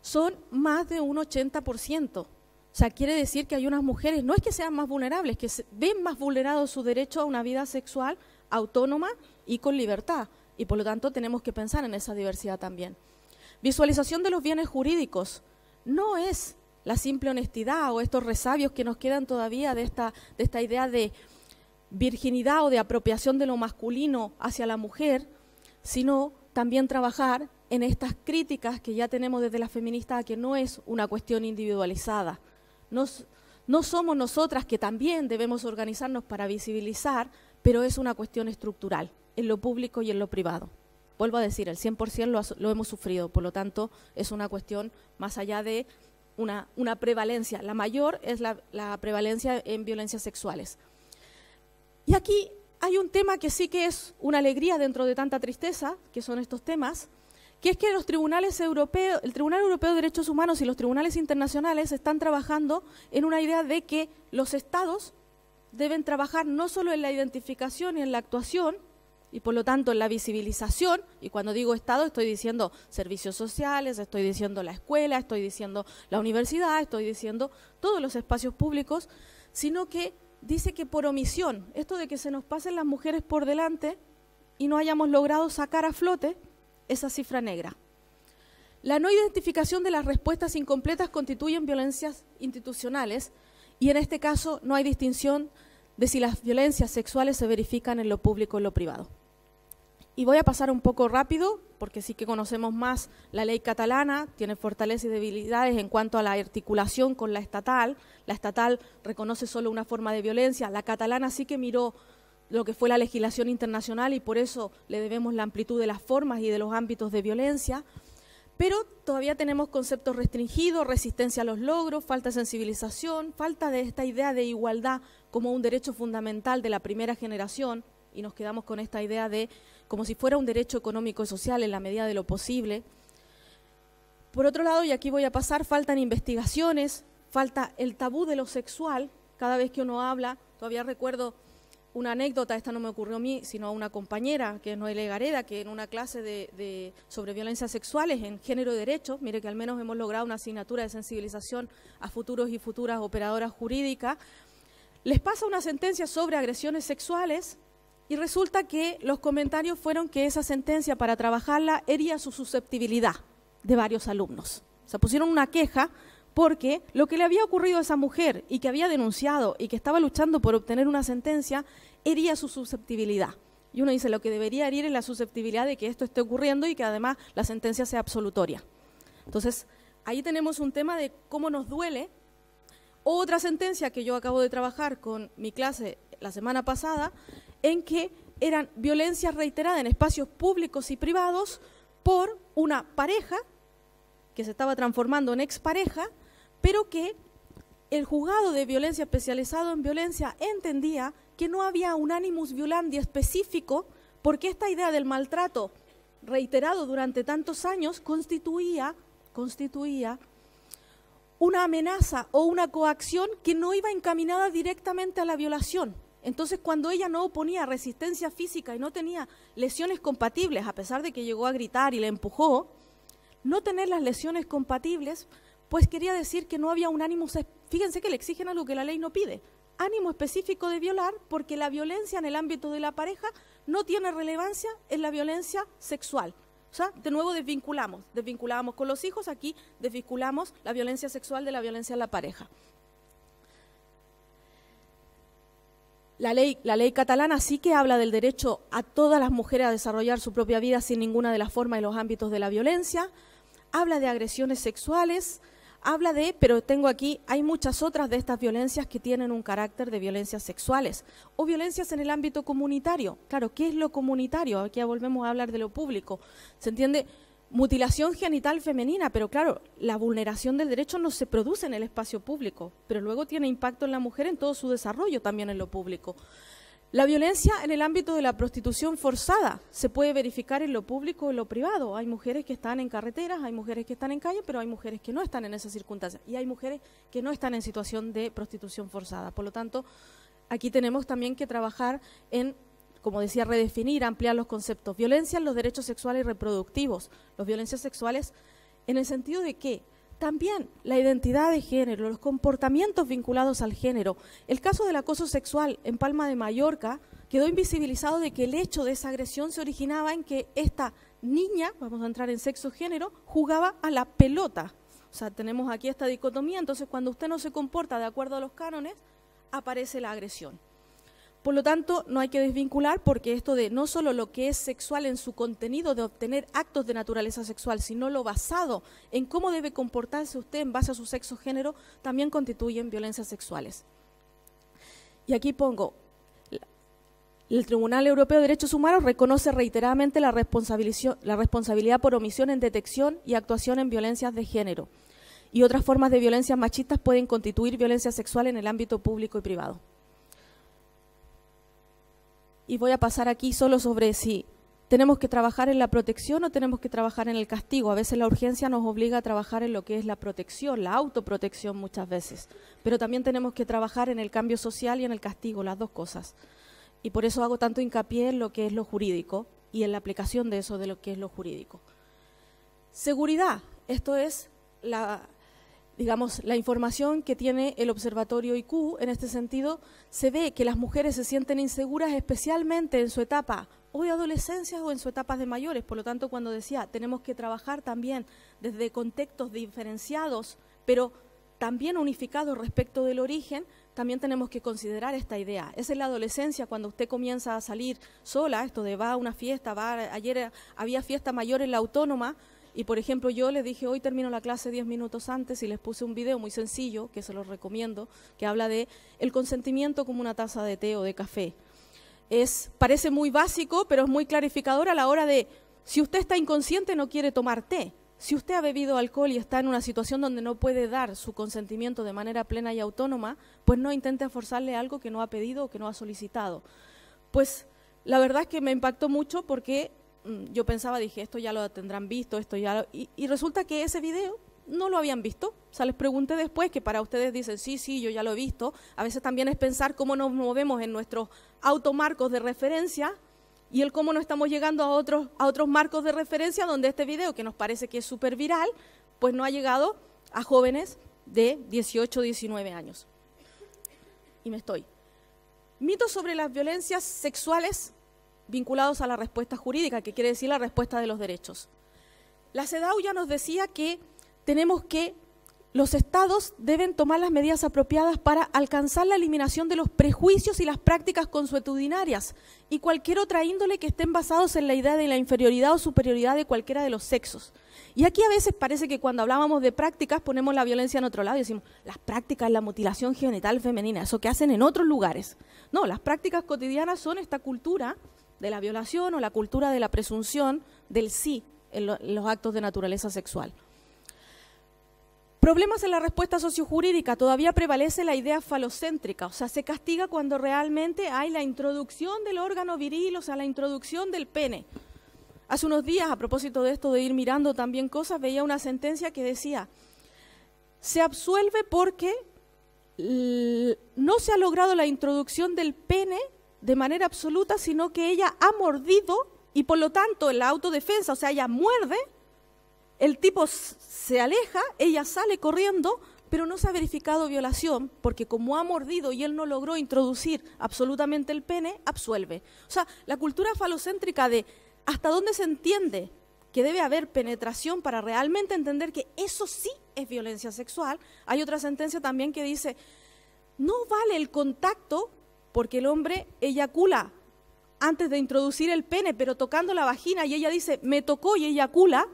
son más de un 80%. O sea, quiere decir que hay unas mujeres, no es que sean más vulnerables, que se ven más vulnerados su derecho a una vida sexual autónoma y con libertad. Y por lo tanto tenemos que pensar en esa diversidad también. Visualización de los bienes jurídicos. No es la simple honestidad o estos resabios que nos quedan todavía de esta idea de virginidad o de apropiación de lo masculino hacia la mujer, sino también trabajar en estas críticas que ya tenemos desde las feministas, a que no es una cuestión individualizada. No somos nosotras, que también debemos organizarnos para visibilizar, pero es una cuestión estructural, en lo público y en lo privado. Vuelvo a decir, el 100% lo hemos sufrido, por lo tanto es una cuestión más allá de una prevalencia. La mayor es la prevalencia en violencias sexuales. Y aquí hay un tema que sí que es una alegría dentro de tanta tristeza, que son estos temas, que es que los tribunales europeos, el Tribunal Europeo de Derechos Humanos y los tribunales internacionales están trabajando en una idea de que los estados deben trabajar no solo en la identificación y en la actuación, y por lo tanto en la visibilización, y cuando digo Estado estoy diciendo servicios sociales, estoy diciendo la escuela, estoy diciendo la universidad, estoy diciendo todos los espacios públicos, sino que dice que por omisión, esto de que se nos pasen las mujeres por delante y no hayamos logrado sacar a flote esa cifra negra. La no identificación de las respuestas incompletas constituyen violencias institucionales, y en este caso no hay distinción de si las violencias sexuales se verifican en lo público o en lo privado. Y voy a pasar un poco rápido, porque sí que conocemos más la ley catalana, tiene fortalezas y debilidades en cuanto a la articulación con la estatal reconoce solo una forma de violencia, la catalana sí que miró lo que fue la legislación internacional y por eso le debemos la amplitud de las formas y de los ámbitos de violencia, pero todavía tenemos conceptos restringidos, resistencia a los logros, falta de sensibilización, falta de esta idea de igualdad como un derecho fundamental de la primera generación, y nos quedamos con esta idea de como si fuera un derecho económico y social en la medida de lo posible. Por otro lado, y aquí voy a pasar, faltan investigaciones, falta el tabú de lo sexual, cada vez que uno habla, todavía recuerdo una anécdota, esta no me ocurrió a mí, sino a una compañera, que es Noelia Gareda, que en una clase sobre violencias sexuales en género y derechos, mire que al menos hemos logrado una asignatura de sensibilización a futuros y futuras operadoras jurídicas, les pasa una sentencia sobre agresiones sexuales, y resulta que los comentarios fueron que esa sentencia, para trabajarla, hería su susceptibilidad de varios alumnos. Se pusieron una queja porque lo que le había ocurrido a esa mujer y que había denunciado y que estaba luchando por obtener una sentencia, hería su susceptibilidad. Y uno dice, lo que debería herir es la susceptibilidad de que esto esté ocurriendo y que además la sentencia sea absolutoria. Entonces, ahí tenemos un tema de cómo nos duele. Otra sentencia que yo acabo de trabajar con mi clase la semana pasada, en que eran violencias reiteradas en espacios públicos y privados por una pareja que se estaba transformando en expareja, pero que el juzgado de violencia especializado en violencia entendía que no había un animus violandi específico, porque esta idea del maltrato reiterado durante tantos años constituía una amenaza o una coacción que no iba encaminada directamente a la violación. Entonces, cuando ella no oponía resistencia física y no tenía lesiones compatibles, a pesar de que llegó a gritar y le empujó, no tener las lesiones compatibles, pues quería decir que no había un ánimo, fíjense que le exigen algo que la ley no pide, ánimo específico de violar, porque la violencia en el ámbito de la pareja no tiene relevancia en la violencia sexual. O sea, de nuevo desvinculamos con los hijos, aquí desvinculamos la violencia sexual de la violencia en la pareja. La ley catalana sí que habla del derecho a todas las mujeres a desarrollar su propia vida sin ninguna de las formas y los ámbitos de la violencia, habla de agresiones sexuales, pero tengo aquí, hay muchas otras de estas violencias que tienen un carácter de violencias sexuales o violencias en el ámbito comunitario. Claro, ¿qué es lo comunitario? Aquí volvemos a hablar de lo público. ¿Se entiende? Mutilación genital femenina, pero claro, la vulneración del derecho no se produce en el espacio público, pero luego tiene impacto en la mujer en todo su desarrollo también en lo público. La violencia en el ámbito de la prostitución forzada se puede verificar en lo público o en lo privado. Hay mujeres que están en carreteras, hay mujeres que están en calle, pero hay mujeres que no están en esas circunstancias y hay mujeres que no están en situación de prostitución forzada. Por lo tanto, aquí tenemos también que trabajar en, como decía, redefinir, ampliar los conceptos. Violencia en los derechos sexuales y reproductivos, las violencias sexuales en el sentido de que también la identidad de género, los comportamientos vinculados al género. El caso del acoso sexual en Palma de Mallorca quedó invisibilizado de que el hecho de esa agresión se originaba en que esta niña, vamos a entrar en sexo género, jugaba a la pelota. O sea, tenemos aquí esta dicotomía, entonces cuando usted no se comporta de acuerdo a los cánones, aparece la agresión. Por lo tanto, no hay que desvincular porque esto de no solo lo que es sexual en su contenido de obtener actos de naturaleza sexual, sino lo basado en cómo debe comportarse usted en base a su sexo género, también constituyen violencias sexuales. Y aquí pongo, el Tribunal Europeo de Derechos Humanos reconoce reiteradamente la responsabilidad por omisión en detección y actuación en violencias de género. Y otras formas de violencias machistas pueden constituir violencia sexual en el ámbito público y privado. Y voy a pasar aquí solo sobre si tenemos que trabajar en la protección o tenemos que trabajar en el castigo. A veces la urgencia nos obliga a trabajar en lo que es la protección, la autoprotección muchas veces. Pero también tenemos que trabajar en el cambio social y en el castigo, las dos cosas. Y por eso hago tanto hincapié en lo que es lo jurídico y en la aplicación de eso de lo que es lo jurídico. Seguridad, esto es la, digamos, la información que tiene el Observatorio IQ, en este sentido, se ve que las mujeres se sienten inseguras especialmente en su etapa o de adolescencia o en su etapa de mayores. Por lo tanto, cuando decía, tenemos que trabajar también desde contextos diferenciados, pero también unificados respecto del origen, también tenemos que considerar esta idea. Es en la adolescencia cuando usted comienza a salir sola, esto de va a una fiesta, ayer había fiesta mayor en la Autónoma, y por ejemplo yo les dije, hoy termino la clase 10 minutos antes y les puse un video muy sencillo, que se los recomiendo, que habla de el consentimiento como una taza de té o de café. Parece muy básico, pero es muy clarificador a la hora de, si usted está inconsciente no quiere tomar té, si usted ha bebido alcohol y está en una situación donde no puede dar su consentimiento de manera plena y autónoma, pues no intente forzarle algo que no ha pedido o que no ha solicitado. Pues la verdad es que me impactó mucho porque yo pensaba, dije, esto ya lo tendrán visto, esto ya lo... Y resulta que ese video no lo habían visto. O sea, les pregunté después, que para ustedes dicen, sí, sí, yo ya lo he visto. A veces también es pensar cómo nos movemos en nuestros automarcos de referencia y el cómo no estamos llegando a otros marcos de referencia donde este video, que nos parece que es súper viral, pues no ha llegado a jóvenes de 18, 19 años. Y me estoy. Mitos sobre las violencias sexuales vinculados a la respuesta jurídica, que quiere decir la respuesta de los derechos. La CEDAW ya nos decía que tenemos que, los estados deben tomar las medidas apropiadas para alcanzar la eliminación de los prejuicios y las prácticas consuetudinarias y cualquier otra índole que estén basados en la idea de la inferioridad o superioridad de cualquiera de los sexos. Y aquí a veces parece que cuando hablábamos de prácticas ponemos la violencia en otro lado y decimos, las prácticas, la mutilación genital femenina, eso que hacen en otros lugares. No, las prácticas cotidianas son esta cultura de la violación o la cultura de la presunción del sí en los actos de naturaleza sexual. Problemas en la respuesta sociojurídica, todavía prevalece la idea falocéntrica, o sea, se castiga cuando realmente hay la introducción del órgano viril, o sea, la introducción del pene. Hace unos días, a propósito de esto de ir mirando también cosas, veía una sentencia que decía, se absuelve porque no se ha logrado la introducción del pene de manera absoluta, sino que ella ha mordido y por lo tanto en la autodefensa, o sea, ella muerde, el tipo se aleja, ella sale corriendo, pero no se ha verificado violación, porque como ha mordido y él no logró introducir absolutamente el pene, absuelve. O sea, la cultura falocéntrica de hasta dónde se entiende que debe haber penetración para realmente entender que eso sí es violencia sexual. Hay otra sentencia también que dice, no vale el contacto porque el hombre eyacula antes de introducir el pene, pero tocando la vagina y ella dice, me tocó y eyacula,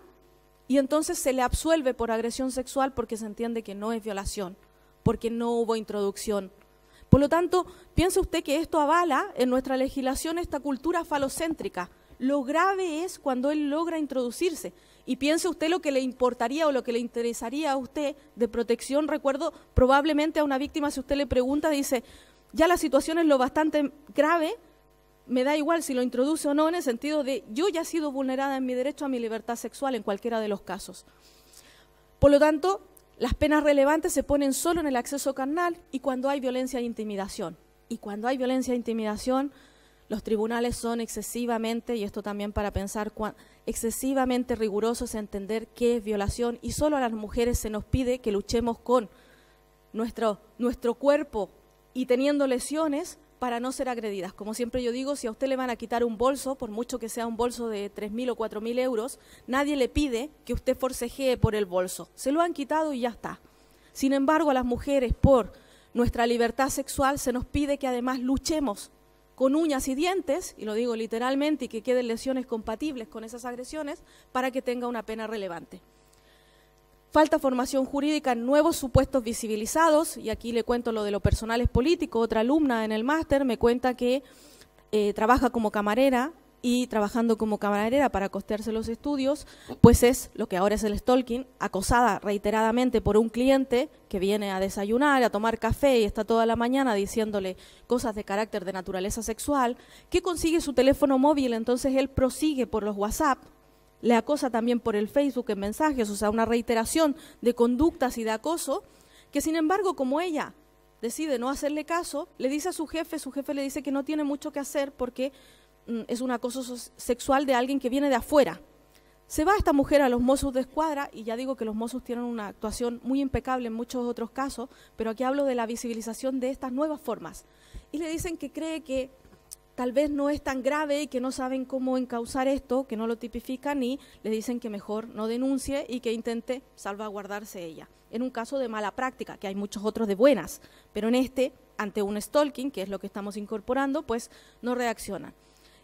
y entonces se le absuelve por agresión sexual porque se entiende que no es violación, porque no hubo introducción. Por lo tanto, ¿piensa usted que esto avala en nuestra legislación esta cultura falocéntrica? Lo grave es cuando él logra introducirse. Y piense usted lo que le importaría o lo que le interesaría a usted de protección. Recuerdo, probablemente a una víctima, si usted le pregunta, dice, ya la situación es lo bastante grave me da igual si lo introduce o no, en el sentido de yo ya he sido vulnerada en mi derecho a mi libertad sexual en cualquiera de los casos. Por lo tanto, las penas relevantes se ponen solo en el acceso carnal y cuando hay violencia e intimidación. Y cuando hay violencia e intimidación, los tribunales son excesivamente, y esto también para pensar, excesivamente rigurosos en entender qué es violación, y solo a las mujeres se nos pide que luchemos con nuestro cuerpo y teniendo lesiones para no ser agredidas. Como siempre yo digo, si a usted le van a quitar un bolso, por mucho que sea un bolso de 3.000 o 4.000 euros, nadie le pide que usted forcejee por el bolso. Se lo han quitado y ya está. Sin embargo, a las mujeres, por nuestra libertad sexual, se nos pide que además luchemos con uñas y dientes, y lo digo literalmente, y que queden lesiones compatibles con esas agresiones para que tenga una pena relevante. Falta formación jurídica en nuevos supuestos visibilizados, y aquí le cuento lo de lo personal es político. Otra alumna en el máster me cuenta que trabaja como camarera, y trabajando como camarera para costearse los estudios, pues es lo que ahora es el stalking, acosada reiteradamente por un cliente que viene a desayunar, a tomar café y está toda la mañana diciéndole cosas de carácter de naturaleza sexual, que consigue su teléfono móvil, entonces él prosigue por los WhatsApp, le acosa también por el Facebook en mensajes, o sea, una reiteración de conductas y de acoso, que sin embargo, como ella decide no hacerle caso, le dice a su jefe le dice que no tiene mucho que hacer porque es un acoso sexual de alguien que viene de afuera. Se va esta mujer a los Mossos de Escuadra, y ya digo que los Mossos tienen una actuación muy impecable en muchos otros casos, pero aquí hablo de la visibilización de estas nuevas formas, y le dicen que cree que tal vez no es tan grave y que no saben cómo encauzar esto, que no lo tipifican, y le dicen que mejor no denuncie y que intente salvaguardarse ella. En un caso de mala práctica, que hay muchos otros de buenas, pero en este, ante un stalking, que es lo que estamos incorporando, pues no reaccionan.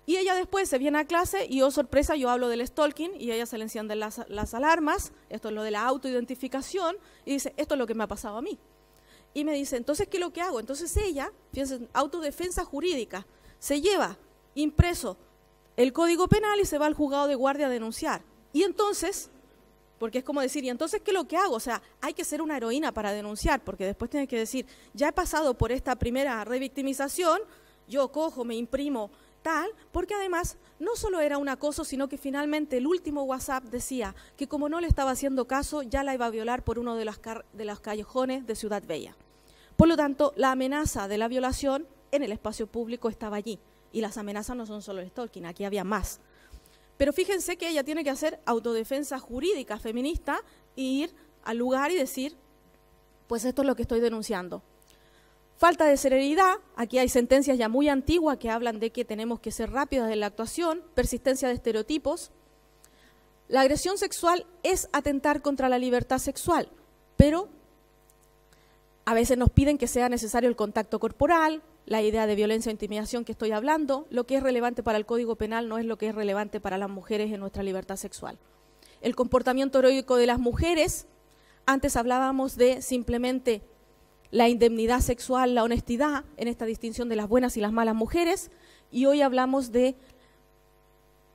Y ella después se viene a clase y, oh sorpresa, yo hablo del stalking y a ella se le encienden las alarmas, esto es lo de la autoidentificación, y dice, esto es lo que me ha pasado a mí. Y me dice, entonces, ¿qué es lo que hago? Entonces ella, fíjense, autodefensa jurídica, se lleva impreso el Código Penal y se va al juzgado de guardia a denunciar. Y entonces, porque es como decir, ¿y entonces qué es lo que hago? O sea, hay que ser una heroína para denunciar, porque después tienes que decir, ya he pasado por esta primera revictimización, yo cojo, me imprimo tal, porque además no solo era un acoso, sino que finalmente el último WhatsApp decía que como no le estaba haciendo caso, ya la iba a violar por uno de los callejones de Ciudad Bella. Por lo tanto, la amenaza de la violación en el espacio público estaba allí, y las amenazas no son solo el stalking, aquí había más. Pero fíjense que ella tiene que hacer autodefensa jurídica feminista e ir al lugar y decir, pues esto es lo que estoy denunciando. Falta de celeridad, aquí hay sentencias ya muy antiguas que hablan de que tenemos que ser rápidas en la actuación, persistencia de estereotipos. La agresión sexual es atentar contra la libertad sexual, pero a veces nos piden que sea necesario el contacto corporal, la idea de violencia e intimidación que estoy hablando, lo que es relevante para el Código Penal no es lo que es relevante para las mujeres en nuestra libertad sexual. El comportamiento heroico de las mujeres, antes hablábamos de simplemente la indemnidad sexual, la honestidad, en esta distinción de las buenas y las malas mujeres, y hoy hablamos de,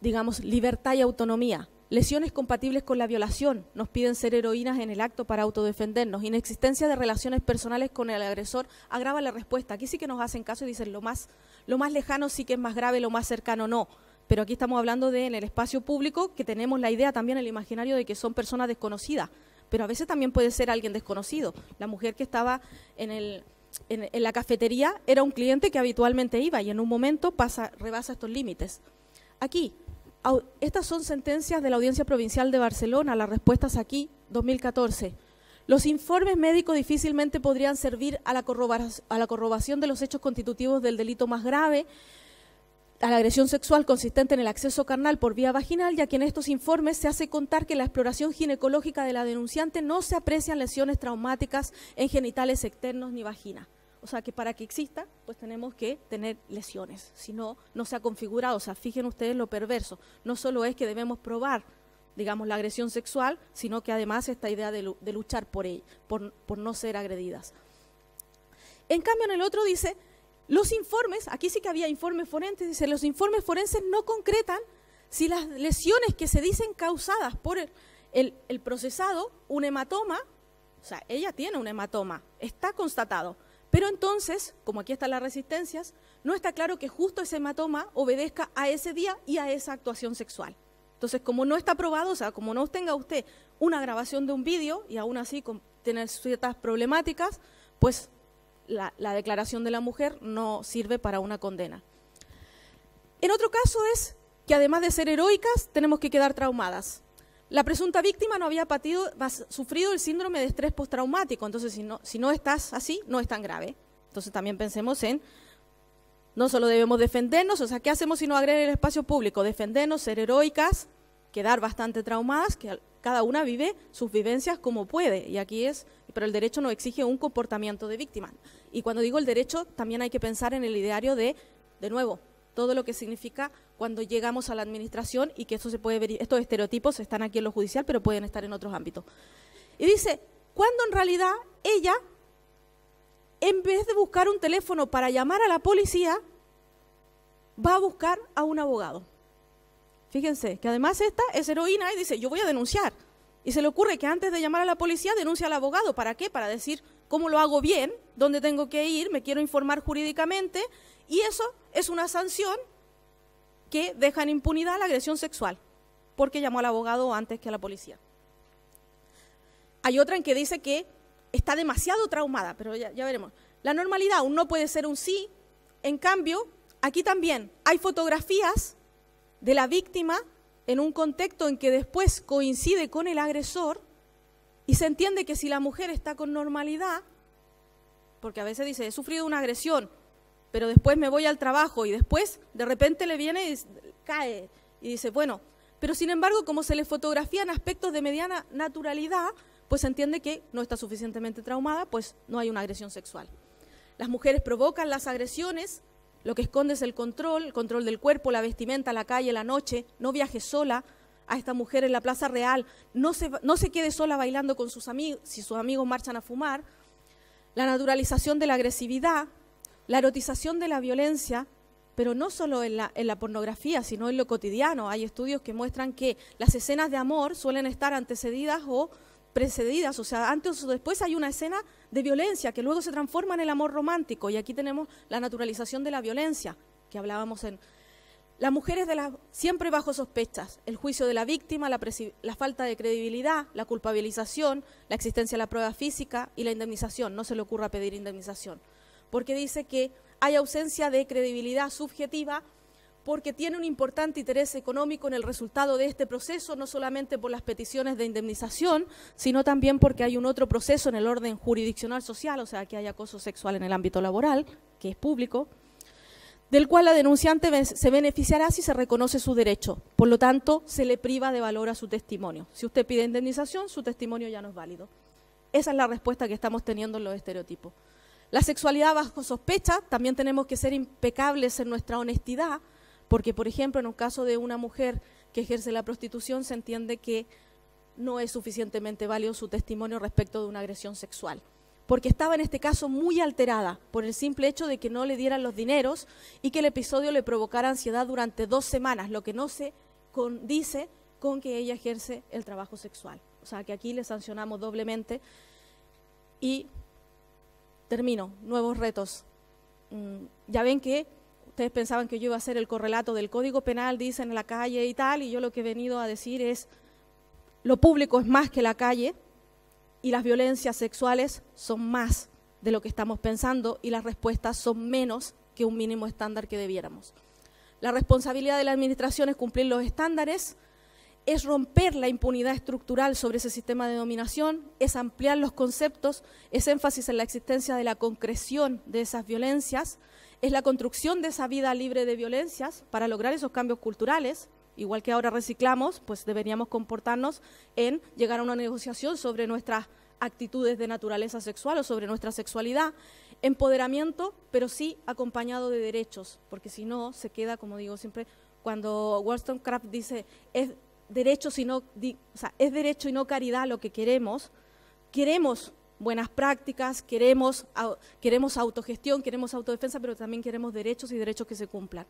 digamos, libertad y autonomía. Lesiones compatibles con la violación, nos piden ser heroínas en el acto para autodefendernos. Inexistencia de relaciones personales con el agresor agrava la respuesta. Aquí sí que nos hacen caso y dicen lo más lejano sí que es más grave, lo más cercano no. Pero aquí estamos hablando de en el espacio público, que tenemos la idea también, el imaginario de que son personas desconocidas. Pero a veces también puede ser alguien desconocido. La mujer que estaba en la cafetería era un cliente que habitualmente iba y en un momento rebasa estos límites. Aquí. Estas son sentencias de la Audiencia Provincial de Barcelona, las respuestas aquí, 2014. Los informes médicos difícilmente podrían servir a la corroboración de los hechos constitutivos del delito más grave, a la agresión sexual consistente en el acceso carnal por vía vaginal, ya que en estos informes se hace contar que en la exploración ginecológica de la denunciante no se aprecian lesiones traumáticas en genitales externos ni vagina. O sea, que para que exista, pues tenemos que tener lesiones, si no, no se ha configurado. O sea, fijen ustedes lo perverso, no solo es que debemos probar, digamos, la agresión sexual, sino que además esta idea de luchar por ella, por no ser agredidas. En cambio, en el otro dice, los informes, aquí sí que había informes forenses, dice, los informes forenses no concretan si las lesiones que se dicen causadas por el procesado, un hematoma, o sea, ella tiene un hematoma, está constatado. Pero entonces, como aquí están las resistencias, no está claro que justo ese hematoma obedezca a ese día y a esa actuación sexual. Entonces, como no está probado, o sea, como no tenga usted una grabación de un vídeo y aún así tener ciertas problemáticas, pues la declaración de la mujer no sirve para una condena. En otro caso es que además de ser heroicas, tenemos que quedar traumadas. La presunta víctima no había sufrido el síndrome de estrés postraumático, entonces si no estás así, no es tan grave. Entonces también pensemos en, no solo debemos defendernos, o sea, ¿qué hacemos si no agreden el espacio público? Defendernos, ser heroicas, quedar bastante traumadas, que cada una vive sus vivencias como puede, y aquí es, pero el derecho nos exige un comportamiento de víctima. Y cuando digo el derecho, también hay que pensar en el ideario de nuevo, todo lo que significa cuando llegamos a la administración y que eso se puede ver, estos estereotipos están aquí en lo judicial, pero pueden estar en otros ámbitos. Y dice, cuando en realidad ella, en vez de buscar un teléfono para llamar a la policía, va a buscar a un abogado. Fíjense, que además esta es heroína y dice, yo voy a denunciar. Y se le ocurre que antes de llamar a la policía denuncia al abogado. ¿Para qué? Para decir cómo lo hago bien, dónde tengo que ir, me quiero informar jurídicamente. Y eso es una sanción que deja en impunidad la agresión sexual, porque llamó al abogado antes que a la policía. Hay otra en que dice que está demasiado traumada, pero ya veremos. La normalidad aún no puede ser un sí. En cambio, aquí también hay fotografías de la víctima en un contexto en que después coincide con el agresor y se entiende que si la mujer está con normalidad, porque a veces dice, he sufrido una agresión, pero después me voy al trabajo y después de repente le viene y cae y dice, bueno, pero sin embargo como se le fotografían aspectos de mediana naturalidad, pues se entiende que no está suficientemente traumada, pues no hay una agresión sexual. Las mujeres provocan las agresiones. Lo que esconde es el control del cuerpo, la vestimenta, la calle, la noche. No viaje sola a esta mujer en la Plaza Real. No se quede sola bailando con sus amigos, si sus amigos marchan a fumar. La naturalización de la agresividad, la erotización de la violencia, pero no solo en la pornografía, sino en lo cotidiano. Hay estudios que muestran que las escenas de amor suelen estar antecedidas o precedidas, o sea, antes o después hay una escena de violencia que luego se transforma en el amor romántico, y aquí tenemos la naturalización de la violencia que hablábamos en las mujeres siempre bajo sospechas, el juicio de la víctima, la falta de credibilidad, la culpabilización, la existencia de la prueba física y la indemnización. No se le ocurra pedir indemnización, porque dice que hay ausencia de credibilidad subjetiva porque tiene un importante interés económico en el resultado de este proceso, no solamente por las peticiones de indemnización, sino también porque hay un otro proceso en el orden jurisdiccional social, o sea, que hay acoso sexual en el ámbito laboral, que es público, del cual la denunciante se beneficiará si se reconoce su derecho. Por lo tanto, se le priva de valor a su testimonio. Si usted pide indemnización, su testimonio ya no es válido. Esa es la respuesta que estamos teniendo en los estereotipos. La sexualidad bajo sospecha, también tenemos que ser impecables en nuestra honestidad, porque, por ejemplo, en un caso de una mujer que ejerce la prostitución, se entiende que no es suficientemente válido su testimonio respecto de una agresión sexual, porque estaba en este caso muy alterada por el simple hecho de que no le dieran los dineros y que el episodio le provocara ansiedad durante 2 semanas, lo que no se condice con que ella ejerce el trabajo sexual. O sea, que aquí le sancionamos doblemente. Y termino, nuevos retos. Ya ven que ustedes pensaban que yo iba a hacer el correlato del Código Penal, dicen en la calle y tal, y yo lo que he venido a decir es, lo público es más que la calle y las violencias sexuales son más de lo que estamos pensando y las respuestas son menos que un mínimo estándar que debiéramos. La responsabilidad de la administración es cumplir los estándares, es romper la impunidad estructural sobre ese sistema de dominación, es ampliar los conceptos, es énfasis en la existencia de la concreción de esas violencias, es la construcción de esa vida libre de violencias para lograr esos cambios culturales, igual que ahora reciclamos, pues deberíamos comportarnos en llegar a una negociación sobre nuestras actitudes de naturaleza sexual o sobre nuestra sexualidad, empoderamiento, pero sí acompañado de derechos, porque si no se queda, como digo siempre, cuando Wollstonecraft dice, es derecho, es derecho y no caridad lo que queremos, queremos buenas prácticas, queremos autogestión, queremos autodefensa, pero también queremos derechos y derechos que se cumplan.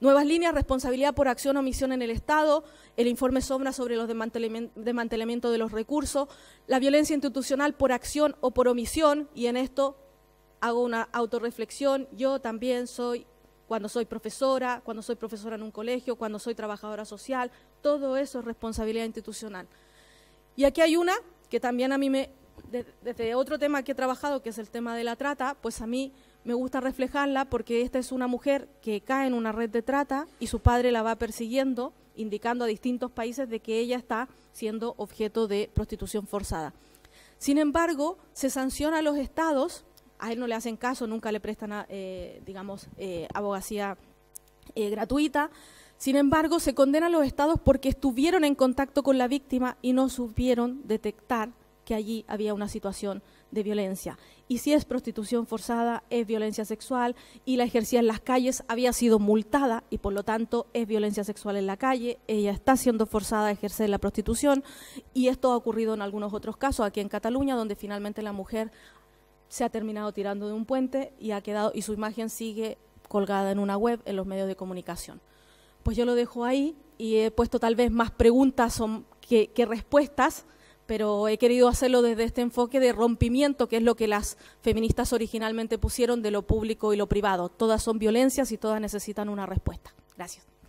Nuevas líneas, responsabilidad por acción o omisión en el Estado, el informe Sombra sobre los desmantelamiento de los recursos, la violencia institucional por acción o por omisión, y en esto hago una autorreflexión, yo también soy cuando soy profesora en un colegio, cuando soy trabajadora social, todo eso es responsabilidad institucional. Y aquí hay una que también a mí me, desde otro tema que he trabajado, que es el tema de la trata, pues a mí me gusta reflejarla porque esta es una mujer que cae en una red de trata y su padre la va persiguiendo, indicando a distintos países de que ella está siendo objeto de prostitución forzada. Sin embargo, se sanciona a los estados, a él no le hacen caso, nunca le prestan, digamos, abogacía gratuita. Sin embargo, se condenan a los estados porque estuvieron en contacto con la víctima y no supieron detectar que allí había una situación de violencia. Y si es prostitución forzada, es violencia sexual, y la ejercía en las calles, había sido multada y por lo tanto es violencia sexual en la calle, ella está siendo forzada a ejercer la prostitución, y esto ha ocurrido en algunos otros casos aquí en Cataluña, donde finalmente la mujer se ha terminado tirando de un puente y ha quedado, y su imagen sigue colgada en una web, en los medios de comunicación. Pues yo lo dejo ahí y he puesto tal vez más preguntas que respuestas, pero he querido hacerlo desde este enfoque de rompimiento, que es lo que las feministas originalmente pusieron de lo público y lo privado. Todas son violencias y todas necesitan una respuesta. Gracias.